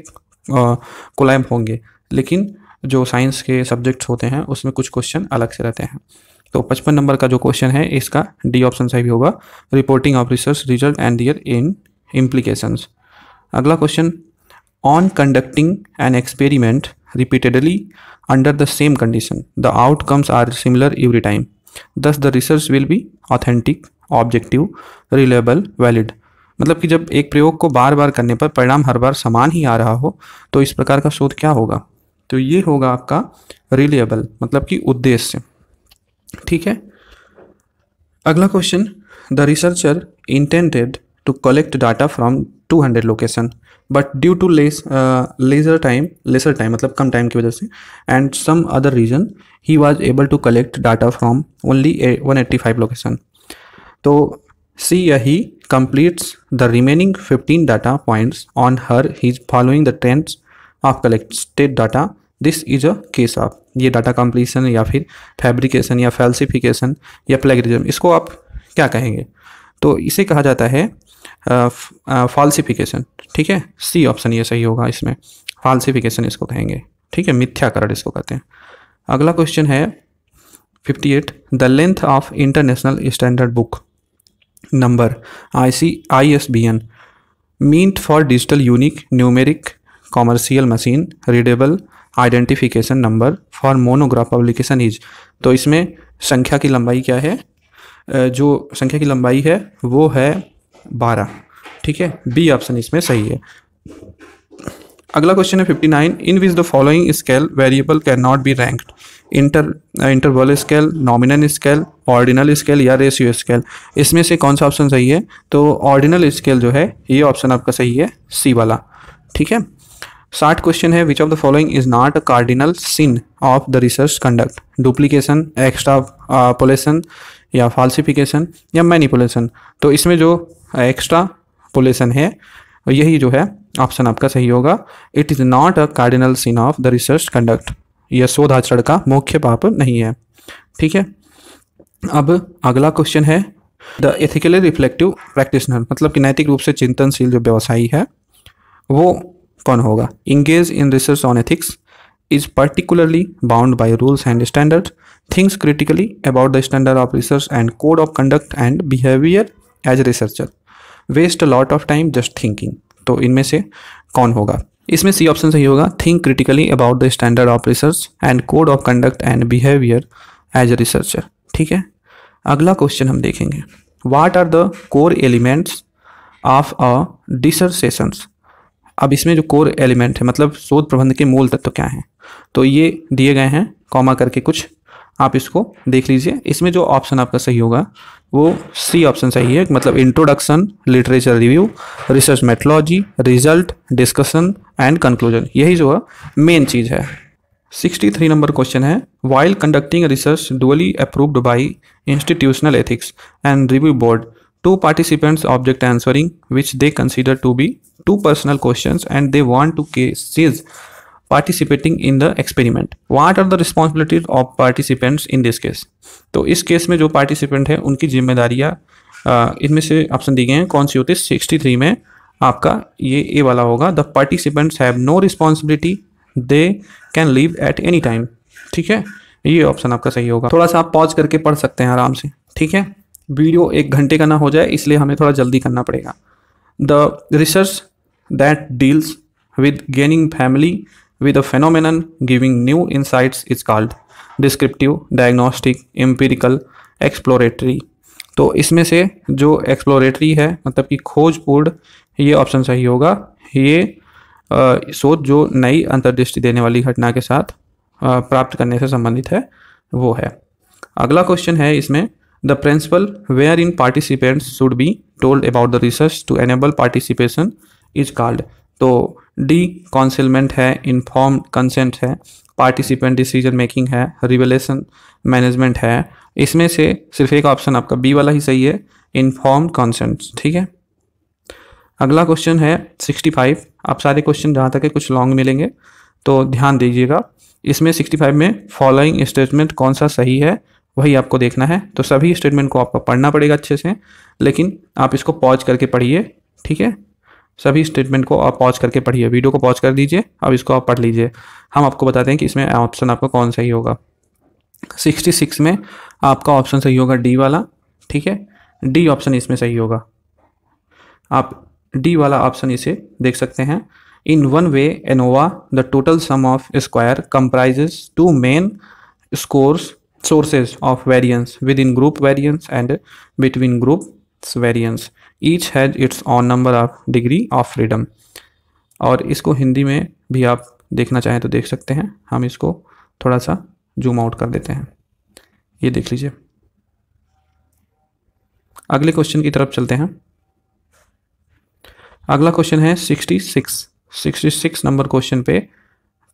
कोलैब होंगे, लेकिन जो साइंस के सब्जेक्ट्स होते हैं उसमें कुछ क्वेश्चन अलग से रहते हैं। तो पचपन नंबर का जो क्वेश्चन है इसका डी ऑप्शन सही होगा, reporting of research result and their in implications. अगला question, on conducting an experiment repeatedly under the same condition the outcomes are similar every time, thus the research will be authentic, objective, reliable, valid। मतलब कि जब एक प्रयोग को बार बार करने पर परिणाम हर बार समान ही आ रहा हो तो इस प्रकार का शोध क्या होगा? तो ये होगा आपका reliable, मतलब कि उद्देश्य। ठीक है, अगला question, the researcher intended to collect data from two hundred location but due to less uh, laser time lesser time मतलब कम टाइम की वजह से and some other reason he was able to collect data from only a one eighty-five location। तो she या he completes the remaining fifteen data points on her his following the trends of collected data, this is a case of। ये डाटा completion या फिर fabrication या falsification या plagiarism इसको आप क्या कहेंगे? तो इसे कहा जाता है फाल्सिफिकेशन। ठीक है, सी ऑप्शन ये सही होगा, इसमें फाल्सिफिकेशन इसको कहेंगे। ठीक है, मिथ्याकरण इसको कहते हैं। अगला क्वेश्चन है अट्ठावन, the length of international standard book number I C I S B N meant for digital unique numeric commercial machine readable identification number for monograph publication is. तो इसमें संख्या की लंबाई क्या है, जो संख्या की लंबाई है वो है बारह। ठीक है, बी ऑप्शन इसमें सही है। अगला क्वेश्चन है fifty nine, in which the following scale variable can not be ranked, inter interval scale, nominal scale, ordinal scale या रेशियो स्केल। इसमें से कौन सा ऑप्शन सही है, तो ऑर्डिनल स्केल जो है ये ऑप्शन आपका सही है, सी वाला। ठीक है, साठ क्वेश्चन है, which of the following is not a cardinal sin of the research conduct, duplication, extrapolation या फाल्सिफिकेशन या मैनिपुलेशन। तो इसमें जो एक्स्ट्रा पोलेशन है यही जो है ऑप्शन आपका सही होगा। It is not a cardinal sin of the research conduct, यह शोधाचरण का मुख्य पाप नहीं है। ठीक है, अब अगला क्वेश्चन है द एथिकली रिफ्लेक्टिव प्रैक्टिशनर, मतलब कि नैतिक रूप से चिंतनशील जो व्यवसायी है वो कौन होगा। Engage in research on ethics is particularly bound by rules and standard, thinks critically about the standard of research and code of conduct and behaviour as researcher, waste a lot of time just thinking. तो इनमें से कौन होगा, इसमें सी ऑप्शन सही होगा, think critically about the standard of research and code of conduct and behaviour as a researcher. ठीक है, अगला क्वेश्चन हम देखेंगे, what are the core elements of a dissertations. अब इसमें जो कोर एलिमेंट है मतलब शोध प्रबंध के मूल तत्व क्या हैं, तो ये दिए गए हैं कॉमा करके कुछ, आप इसको देख लीजिए। इसमें जो ऑप्शन आपका सही होगा वो सी ऑप्शन सही है, मतलब introduction, literature review, research methodology, result, discussion and conclusion, यही जो है मेन चीज़ है। सिक्सटी थ्री नंबर क्वेश्चन है, while conducting research duly approved by institutional ethics and review board, two participants object answering which they consider to be too personal question and they want to cases participating in the experiment, what are the responsibilities of participants in this case। तो इस केस में जो participant है उनकी जिम्मेदारियाँ, इनमें से ऑप्शन दिए गए हैं कौन सी होती है। सिक्सटी थ्री में आपका ये ए वाला होगा, the participants have no responsibility, they can leave at any time. ठीक है, ये ऑप्शन आपका सही होगा। थोड़ा सा आप पॉज करके पढ़ सकते हैं आराम से। ठीक है, वीडियो एक घंटे का ना हो जाए इसलिए हमें थोड़ा जल्दी करना पड़ेगा। The research that deals with gaining family with a phenomenon giving new insights is called descriptive, diagnostic, empirical, exploratory। तो इसमें से जो exploratory है मतलब कि खोजपूर्ण, ये ऑप्शन सही होगा। ये शोध जो नई अंतर्दृष्टि देने वाली घटना के साथ आ, प्राप्त करने से संबंधित है वो है। अगला क्वेश्चन है इसमें, the principle where in participants should be told about the research to enable participation is called. तो डी कंसिलमेंट है, इन्फॉर्म्ड कंसेंट है, पार्टिसिपेंट डिसीजन मेकिंग है, रिवेलेशन मैनेजमेंट है। इसमें से सिर्फ एक ऑप्शन आपका बी वाला ही सही है, इन्फॉर्म्ड कंसेंट। ठीक है, अगला क्वेश्चन है सिक्सटी फाइव। आप सारे क्वेश्चन जहाँ तक है कुछ लॉन्ग मिलेंगे तो ध्यान दीजिएगा। इसमें सिक्सटी फाइव में फॉलोइंग स्टेटमेंट कौन सा सही है वही आपको देखना है। तो सभी स्टेटमेंट को आपको पढ़ना पड़ेगा अच्छे से, लेकिन आप इसको पॉज करके पढ़िए। ठीक है, सभी स्टेटमेंट को आप पॉज करके पढ़िए, वीडियो को पॉज कर दीजिए, अब इसको आप पढ़ लीजिए। हम आपको बताते हैं कि इसमें ऑप्शन आपका कौन सही होगा। सिक्सटी सिक्स में आपका ऑप्शन सही होगा डी वाला। ठीक है, डी ऑप्शन इसमें सही होगा, आप डी वाला ऑप्शन इसे देख सकते हैं। In one way ANOVA the total sum of square comprises two main scores sources of variance within group variance and between group variance, each has its own number of degree of freedom. और इसको हिंदी में भी आप देखना चाहें तो देख सकते हैं, हम इसको थोड़ा सा जूम आउट कर देते हैं, ये देख लीजिए। अगले क्वेश्चन की तरफ चलते हैं। अगला क्वेश्चन है sixty six. Sixty six number question पे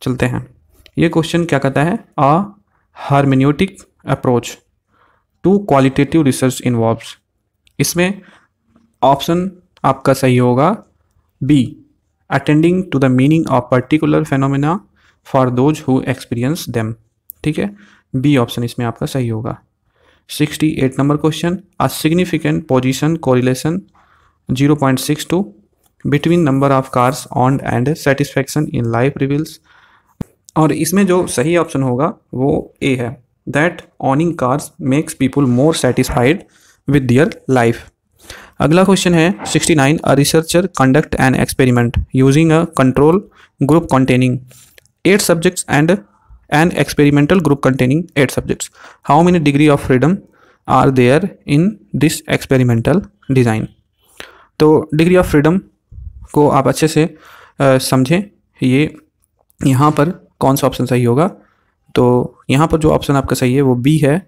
चलते हैं। ये क्वेश्चन क्या कहता है, a hermeneutic approach to qualitative research involves. इसमें ऑप्शन आपका सही होगा B, attending to the meaning of particular phenomena for those who experience them. ठीक है, बी ऑप्शन इसमें आपका सही होगा। Sixty eight number question, a significant position correlation zero point six two between number of cars on and satisfaction in life reveals. और इसमें जो सही ऑप्शन होगा वो ए है, that owning cars makes people more satisfied with their life. अगला क्वेश्चन है sixty nine, a researcher conduct an experiment using a control group containing eight subjects and an experimental group containing eight subjects. How many degree of freedom are there in this experimental design? तो degree of freedom को आप अच्छे से समझें, ये यहाँ पर कौन सा ऑप्शन सही होगा। तो यहाँ पर जो ऑप्शन आपका सही है वो बी है,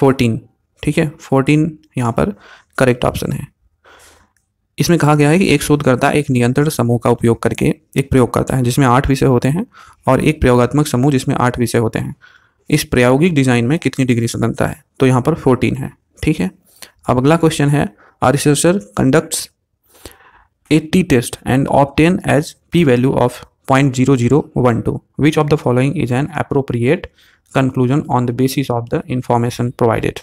फोर्टीन। ठीक है, फोर्टीन यहाँ पर करेक्ट ऑप्शन है। इसमें कहा गया है कि एक शोधकर्ता एक नियंत्रण समूह का उपयोग करके एक प्रयोग करता है जिसमें आठ विषय होते हैं और एक प्रयोगात्मक समूह जिसमें आठ विषय होते हैं। इस प्रायोगिक डिजाइन में कितनी डिग्री स्वतंत्रता है? तो यहाँ पर फोर्टीन है। ठीक है, अब अगला क्वेश्चन है, a researcher conducts a T test and obtain as P value of point zero zero one two which of the following is an appropriate conclusion on the basis of the information provided.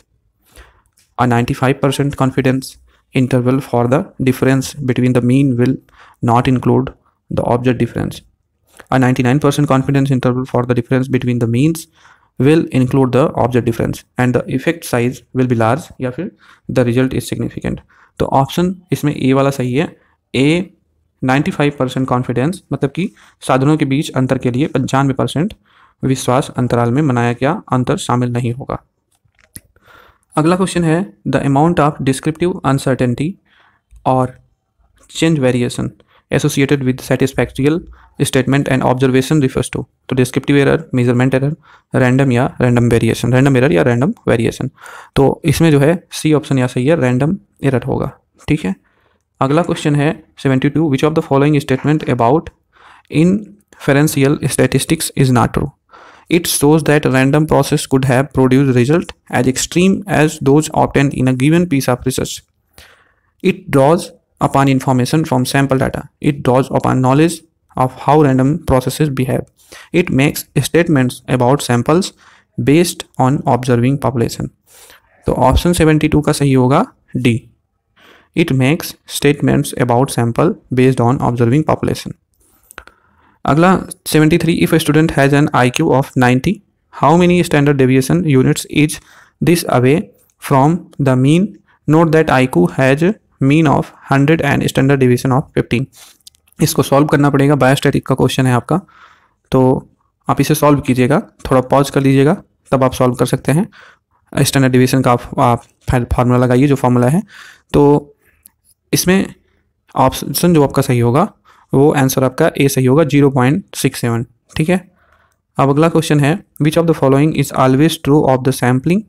A ninety five percent confidence interval for the difference between the mean will not include the object difference. A ninety-nine percent confidence interval for the difference between the means will include the object difference and the effect size will be large या फिर the result is significant. तो ऑप्शन इसमें ए वाला सही है, A ninety five percent confidence मतलब कि साधनों के बीच अंतर के लिए पंचानवे परसेंट विश्वास अंतराल में मनाया गया अंतर शामिल नहीं होगा। अगला क्वेश्चन है, the amount of descriptive uncertainty और change variation associated with सेटिस्फैक्ट्रियल statement and observation refers to. तो descriptive error, measurement error, random या रैंडम वेरिएशन, रैंडम एरर या रैंडम वेरिएशन। तो इसमें जो है सी ऑप्शन यहाँ सही है, रैंडम एरर होगा। ठीक है, अगला क्वेश्चन है seventy two, which of the following statement about inferential statistics is not true. It shows that random process could have produced result as extreme as those obtained in a given piece of research. It draws upon information from sample data. It draws upon knowledge of how random processes behave. It makes statements about samples based on observing population. So option seventy two का सही होगा D. It makes statements about sample based on observing population. अगला seventy three, if a student has an IQ of ninety how many standard deviation units is this away from the mean, note that IQ has mean of hundred and standard deviation of fifteen. इसको सॉल्व करना पड़ेगा, बायोस्टैटिक का क्वेश्चन है आपका, तो आप इसे सॉल्व कीजिएगा, थोड़ा पॉज कर लीजिएगा तब आप सॉल्व कर सकते हैं। स्टैंडर्ड डेविएशन का आप, आप फार्मूला लगाइए जो फार्मूला है। तो इसमें ऑप्शन जो आपका सही होगा वो आंसर आपका ए सही होगा, ज़ीरो पॉइंट सिक्स सेवन। ठीक है, अब अगला क्वेश्चन है, which of the following is always true of the sampling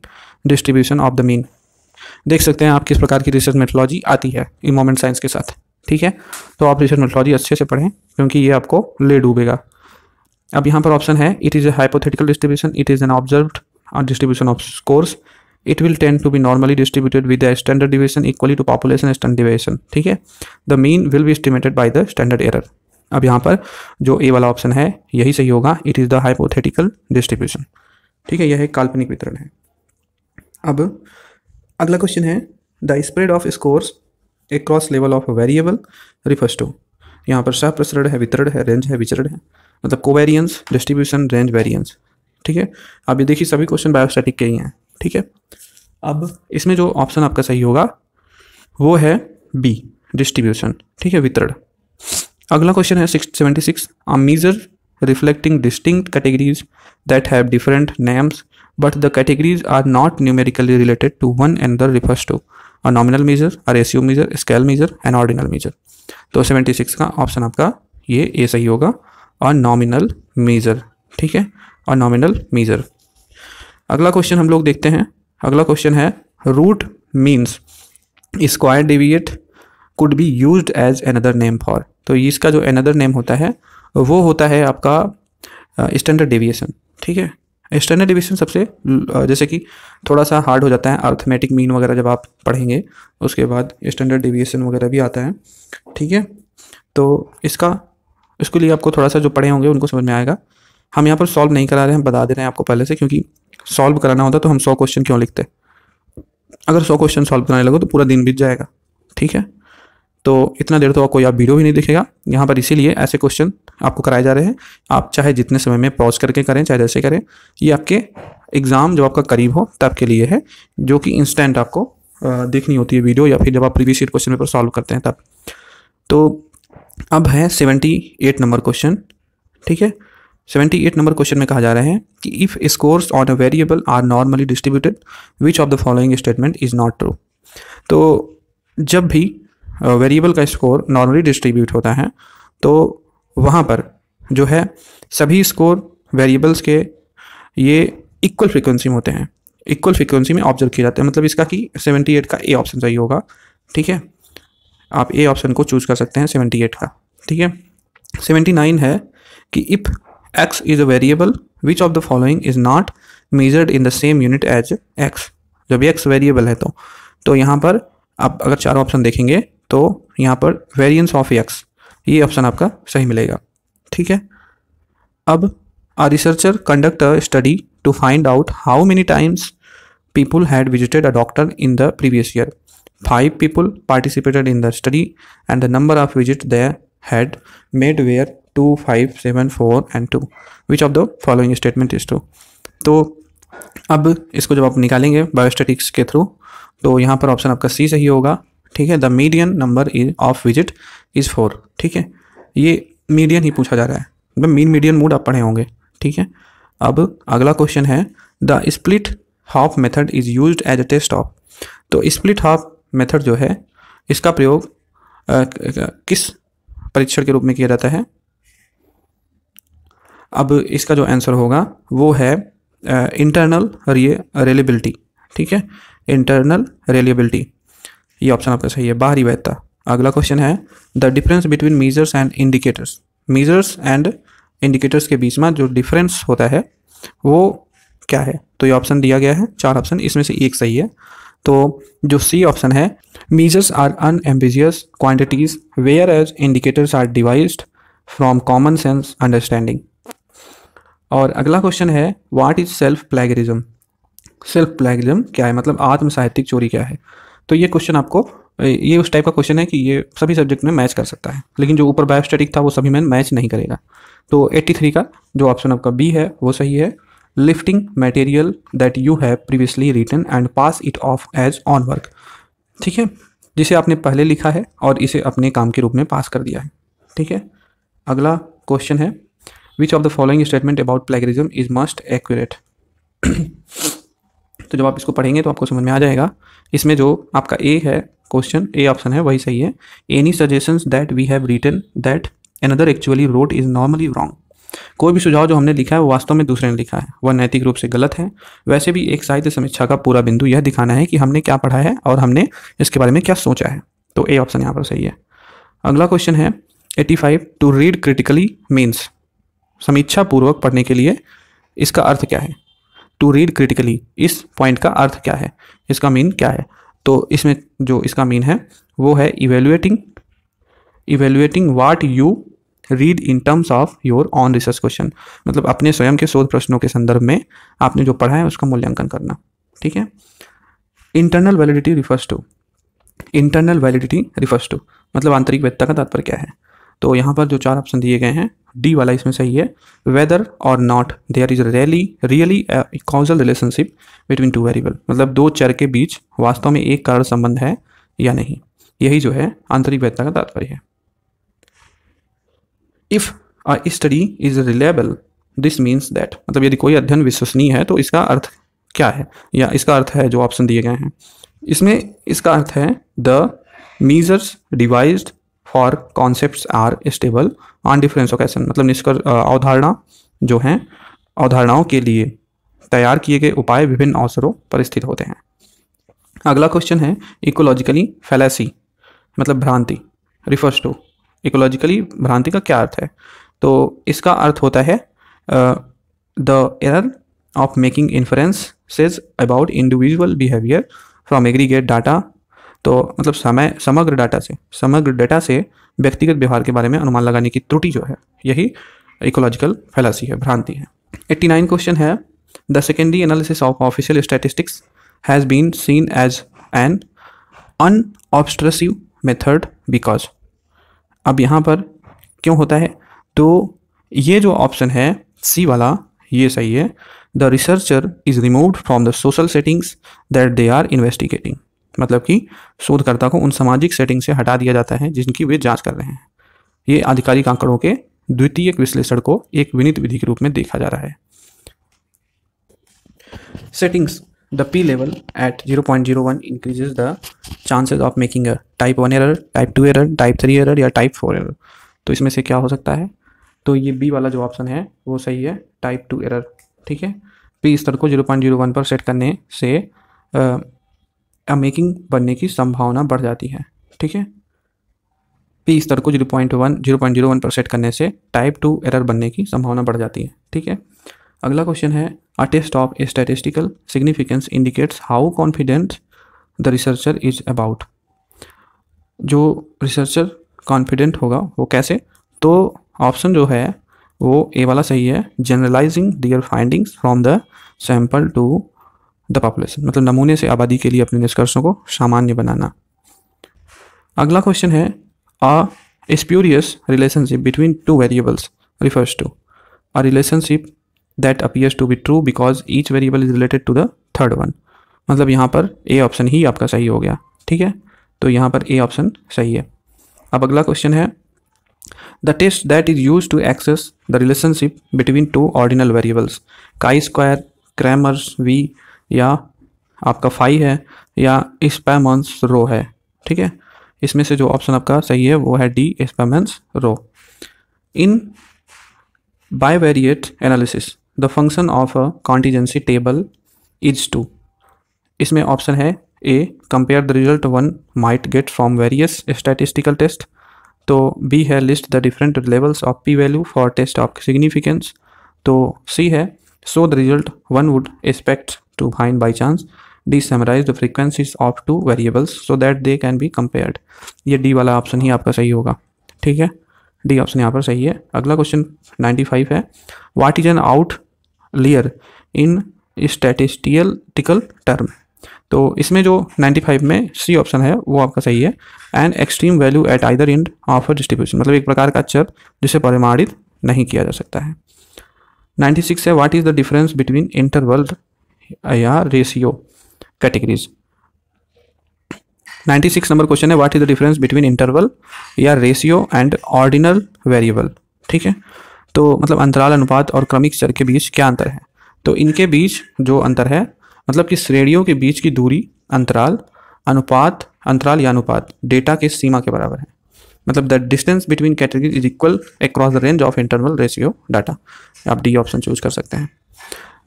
distribution of the mean. देख सकते हैं आप किस प्रकार की रिसर्च मेथोलॉजी आती है इन्वायरमेंट साइंस के साथ। ठीक है, तो आप रिसर्च मेथोलॉजी अच्छे से पढ़ें क्योंकि ये आपको ले डूबेगा। अब यहाँ पर ऑप्शन है, it is a hypothetical distribution, it is an observed distribution of scores, it will tend to be normally distributed with the standard deviation equally to population standard deviation. ठीक है, the mean will be estimated by the standard error. अब यहाँ पर जो ए वाला ऑप्शन है यही सही होगा, it is the hypothetical distribution. ठीक है, यह एक काल्पनिक वितरण है। अब अगला क्वेश्चन है, the spread of scores across level of variable refers to. यहाँ पर सह प्रसरण है, वितरण है, रेंज है, विचरण है, मतलब कोवेरियंस डिस्ट्रीब्यूशन, रेंज वेरियंस। ठीक है, अब ये देखिए सभी क्वेश्चन बायोस्टैटिक के ही हैं। ठीक है, अब इसमें जो ऑप्शन आपका सही होगा वो है बी, डिस्ट्रीब्यूशन। ठीक है, वितरण। अगला क्वेश्चन है seventy six, a measure reflecting distinct categories that have different names but the categories are not numerically related to one another refers to a nominal measure, a ratio measure, scale measure and ordinal measure. तो सेवेंटी सिक्स का ऑप्शन आपका ये ए सही होगा, और नॉमिनल मीजर। ठीक है, और नॉमिनल मीजर। अगला क्वेश्चन हम लोग देखते हैं। अगला क्वेश्चन है, root means square deviate could be used as another name for. तो इसका जो अनदर नेम होता है वो होता है आपका स्टैंडर्ड डेविएशन। ठीक है, स्टैंडर्ड डेविएशन सबसे जैसे कि थोड़ा सा हार्ड हो जाता है, अरिथमेटिक मीन वगैरह जब आप पढ़ेंगे उसके बाद स्टैंडर्ड डेविएशन वगैरह भी आता है। ठीक है, तो इसका इसके लिए आपको थोड़ा सा जो पढ़े होंगे उनको समझ में आएगा। हम यहाँ पर सॉल्व नहीं करा रहे हैं, हम बता दे रहे हैं आपको पहले से, क्योंकि सॉल्व कराना होता तो हम सौ क्वेश्चन क्यों लिखते। अगर सौ क्वेश्चन सॉल्व कराने लगो तो पूरा दिन बीत जाएगा, ठीक है। तो इतना देर तो आपको या वीडियो भी नहीं दिखेगा यहाँ पर, इसीलिए ऐसे क्वेश्चन आपको कराए जा रहे हैं। आप चाहे जितने समय में पॉज करके करें, चाहे जैसे करें, ये आपके एग्ज़ाम जब आपका करीब हो तब के लिए है, जो कि इंस्टेंट आपको देखनी होती है वीडियो, या फिर जब आप previous year question paper solve करते हैं तब। तो अब है अठहत्तर नंबर क्वेश्चन, ठीक है। अठहत्तर नंबर क्वेश्चन में कहा जा रहा है कि if scores on a variable are normally distributed which of the following statement is not true. तो जब भी वेरिएबल का स्कोर नॉर्मली डिस्ट्रीब्यूट होता है तो वहाँ पर जो है सभी स्कोर वेरिएबल्स के ये इक्वल फ्रीक्वेंसी में होते हैं, इक्वल फ्रीक्वेंसी में ऑब्जर्व किया जाता है। मतलब इसका कि अठहत्तर का ए ऑप्शन सही होगा, ठीक है। आप ए ऑप्शन को चूज कर सकते हैं अठहत्तर का, ठीक है। उन्यासी है कि if X is a variable which of the following is not measured in the same unit as X. जब एक्स वेरिएबल है तो तो यहाँ पर आप अगर चार ऑप्शन देखेंगे तो यहाँ पर वेरिएंस ऑफ एक्स ये ऑप्शन आपका सही मिलेगा, ठीक है। अब a researcher conduct a study to find out how many times people had visited a doctor in the previous year. Five people participated in the study and the number of visit they had made were two five seven four and two which of the following statement is true. तो अब इसको जब आप निकालेंगे बायोस्टैटिक्स के थ्रू तो यहाँ पर ऑप्शन आपका सी सही होगा, ठीक है। The median number is of visit is four, ठीक है। ये मीडियन ही पूछा जा रहा है, मतलब मीन मीडियन मूड आप पढ़े होंगे, ठीक है। अब अगला क्वेश्चन है the split half method is used as a test of. तो स्प्लिट हाफ मेथड जो है इसका प्रयोग आ, किस परीक्षण के रूप में किया जाता है। अब इसका जो आंसर होगा वो है इंटरनल रिलायबिलिटी, ठीक है। इंटरनल रिलायबिलिटी ये ऑप्शन आपका सही है, बाहरी वैधता। अगला क्वेश्चन है the difference between measures and indicators. Measures and indicators के बीच में जो डिफरेंस होता है वो क्या है। तो ये ऑप्शन दिया गया है, चार ऑप्शन, इसमें से एक सही है। तो जो सी ऑप्शन है, measures are unambitious quantities whereas indicators are devised from common sense understanding. और अगला क्वेश्चन है what is self plagiarism. Self plagiarism क्या है, मतलब आत्म साहित्यिक चोरी क्या है। तो ये क्वेश्चन आपको, ये उस टाइप का क्वेश्चन है कि ये सभी सब्जेक्ट में मैच कर सकता है, लेकिन जो ऊपर बायोस्टैटिक था वो सभी में मैच नहीं करेगा। तो तिरासी का जो ऑप्शन आपका बी है वो सही है। Lifting material that you have previously written and pass it off as own work, ठीक है। जिसे आपने पहले लिखा है और इसे अपने काम के रूप में पास कर दिया है, ठीक है। अगला क्वेश्चन है which of the following statement about plagiarism is must accurate. तो जब आप इसको पढ़ेंगे तो आपको समझ में आ जाएगा। इसमें जो आपका ए है क्वेश्चन, ए ऑप्शन है वही सही है। Any suggestions that we have written that another actually wrote is normally wrong. कोई भी सुझाव जो हमने लिखा है वो वास्तव में दूसरे ने लिखा है, वह नैतिक रूप से गलत है। वैसे भी एक साहित्य समीक्षा का पूरा बिंदु यह दिखाना है कि हमने क्या पढ़ा है और हमने इसके बारे में क्या सोचा है। तो ए ऑप्शन यहाँ पर सही है। अगला क्वेश्चन है पचासी टू रीड क्रिटिकली मीन्स। समीक्षा पूर्वक पढ़ने के लिए इसका अर्थ क्या है। टू रीड क्रिटिकली, इस पॉइंट का अर्थ क्या है, इसका मीन क्या है। तो इसमें जो इसका मीन है वो है evaluating evaluating what you read in terms of your own research question. मतलब अपने स्वयं के शोध प्रश्नों के संदर्भ में आपने जो पढ़ा है उसका मूल्यांकन करना, ठीक है। Internal validity refers to internal validity refers to मतलब आंतरिक वैधता का तात्पर्य क्या है। तो यहाँ पर जो चार ऑप्शन दिए गए हैं, डी वाला इसमें सही है। वेदर और not there is really really causal relationship between two variable, मतलब दो चर के बीच वास्तव में एक कारण संबंध है या नहीं, यही जो है आंतरिक वैधता का तात्पर्य है। If a study is reliable this means that, मतलब यदि कोई अध्ययन विश्वसनीय है तो इसका अर्थ क्या है, या इसका अर्थ है जो ऑप्शन दिए गए हैं। इसमें इसका अर्थ है the measures devised for concepts are stable on difference occasion, मतलब निष्कर्ष अवधारणा जो हैं अवधारणाओं के लिए तैयार किए गए उपाय विभिन्न अवसरों पर स्थित होते हैं। अगला क्वेश्चन है इकोलॉजिकली फैलेसी मतलब भ्रांति रिफर्स टू। इकोलॉजिकली भ्रांति का क्या अर्थ है। तो इसका अर्थ होता है the error of making inferences about individual behaviour from aggregate data. तो मतलब समय समग्र डाटा से समग्र डाटा से व्यक्तिगत व्यवहार के बारे में अनुमान लगाने की त्रुटि जो है, यही इकोलॉजिकल फैलासी है, भ्रांति है। नवासी क्वेश्चन है the secondary analysis of official statistics has been seen as an unobtrusive method because. अब यहाँ पर क्यों होता है, तो ये जो ऑप्शन है सी वाला ये सही है, the researcher is removed from the social settings that they are investigating, मतलब कि शोधकर्ता को उन सामाजिक सेटिंग से हटा दिया जाता है जिनकी वे जांच कर रहे हैं। ये आधिकारिक आंकड़ों के द्वितीयक विश्लेषण को एक विनीत विधि के रूप में देखा जा रहा है। Settings the P level at zero point zero one increases the chances of making a type one error, type two error, type three error या टाइप फोर एरर। तो इसमें से क्या हो सकता है, तो ये बी वाला जो ऑप्शन है वो सही है, टाइप टू एरर। ठीक है, पी स्तर को ज़ीरो पॉइंट ज़ीरो वन पर सेट करने से मेकिंग बनने की संभावना बढ़ जाती है। ठीक है, पी स्तर को zero point one zero point zero one पर सेट करने से टाइप टू एरर बनने की संभावना बढ़ जाती है। ठीक है, अगला क्वेश्चन है a test of statistical significance indicates how confident the researcher is about. जो रिसर्चर कॉन्फिडेंट होगा वो कैसे, तो ऑप्शन जो है वो ए वाला सही है, generalising their findings from the sample to the population, मतलब नमूने से आबादी के लिए अपने निष्कर्षों को सामान्य बनाना। अगला क्वेश्चन है A spurious relationship between two variables refers to a relationship that appears to be true because each variable is related to the third one। मतलब यहाँ पर A ऑप्शन ही आपका सही हो गया। ठीक है, तो यहाँ पर A ऑप्शन सही है। अब अगला क्वेश्चन है the test that is use to access the relationship between two ordinal variables, chi square, Cramer's V या आपका फाई है या स्पैमन्स रो है। ठीक है, इसमें से जो ऑप्शन आपका सही है वो है D, experiments row. In bivariate analysis the function of a contingency table is to, इसमें ऑप्शन है A, compare the result one might get from various statistical test. तो बी है list the different levels of P value for test of significance. तो सी है so the result one would expect to find by chance, D summarise the frequencies of two variables so that they can be compared. ये डी वाला ऑप्शन ही आपका सही होगा। ठीक है, डी ऑप्शन यहाँ पर सही है। अगला क्वेश्चन नाइन्टी फाइव है what is an outlier in statistical term. तो इसमें जो नाइन्टी फाइव में सी ऑप्शन है वो आपका सही है, an extreme value at either end of a distribution, मतलब एक प्रकार का चर जिसे परिमाणित नहीं किया जा सकता है। नाइन्टी सिक्स है what is the difference between interval या ratio categories. Ninety six number question है what is the difference between interval या रेशियो एंड ऑर्डिनल वेरिएबल। ठीक है, तो मतलब अंतराल अनुपात और क्रमिक चर के बीच क्या अंतर है, तो इनके बीच जो अंतर है मतलब कि श्रेणियों के बीच की दूरी अंतराल अनुपात, अंतराल या अनुपात डेटा के सीमा के बराबर है, मतलब the distance between categories is equal across the range of interval ratio data. आप डी ऑप्शन चूज कर सकते हैं।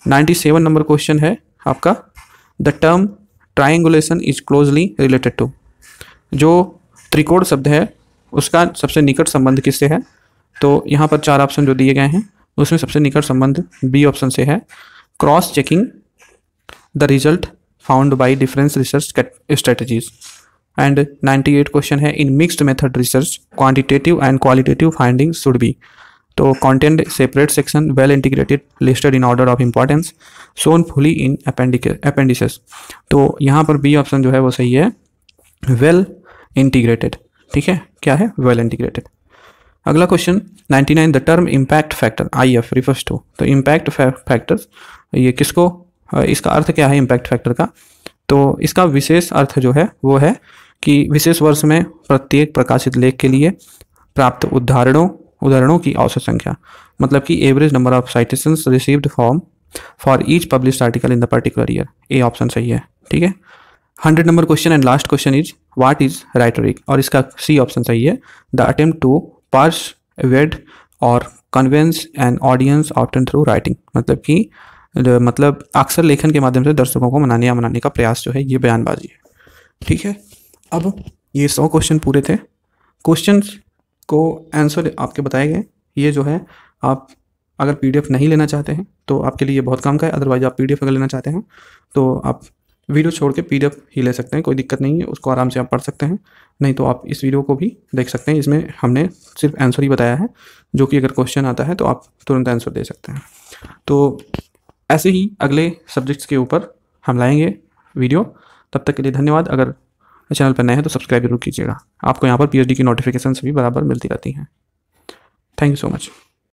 नाइन्टी सेवन नंबर क्वेश्चन है आपका the term triangulation is closely related to, जो त्रिकोण शब्द है उसका सबसे निकट संबंध किससे है, तो यहाँ पर चार ऑप्शन जो दिए गए हैं उसमें सबसे निकट संबंध बी ऑप्शन से है, cross checking the result found by difference research strategies. And ninety eight question है in mixed method research quantitative and qualitative finding should be, तो content separate section, well integrated, listed in order of importance, shown fully in appendices. तो यहाँ पर बी ऑप्शन जो है वो सही है, वेल इंटीग्रेटेड। ठीक है, क्या है, वेल इंटीग्रेटेड। अगला question ninety nine the term impact factor I F refers to, तो इम्पैक्ट फैक्टर ये किसको, इसका अर्थ क्या है इम्पैक्ट फैक्टर का, तो इसका विशेष अर्थ जो है वो है कि विशेष वर्ष में प्रत्येक प्रकाशित लेख के लिए प्राप्त उदाहरणों उदाहरणों की औसत संख्या, मतलब कि average number of citations received form for each publish article in the particular year. A option सही है। ठीक है, hundred number question and last question is what is rhetoric, और इसका सी ऑप्शन सही है, द अटेम्प्ट टू पर्सुएड और convince an audience often through writing, मतलब कि मतलब अक्सर लेखन के माध्यम से दर्शकों को मनाने या मनाने का प्रयास जो है ये बयानबाजी है। ठीक है, अब ये सौ क्वेश्चन पूरे थे, क्वेश्चन को आंसर आपके बताए गए। ये जो है आप अगर पीडीएफ नहीं लेना चाहते हैं तो आपके लिए बहुत काम का है, अदरवाइज आप पीडीएफ अगर लेना चाहते हैं तो आप वीडियो छोड़ के पीडीएफ ही ले सकते हैं, कोई दिक्कत नहीं है, उसको आराम से आप पढ़ सकते हैं, नहीं तो आप इस वीडियो को भी देख सकते हैं। इसमें हमने सिर्फ आंसर ही बताया है, जो कि अगर क्वेश्चन आता है तो आप तुरंत आंसर दे सकते हैं। तो ऐसे ही अगले सब्जेक्ट्स के ऊपर हम लाएँगे वीडियो। तब तक के लिए धन्यवाद। अगर चैनल पर नए हैं तो सब्सक्राइब जरूर कीजिएगा। आपको यहाँ पर पीएचडी की नोटिफिकेशन भी बराबर मिलती रहती हैं। Thank you so much.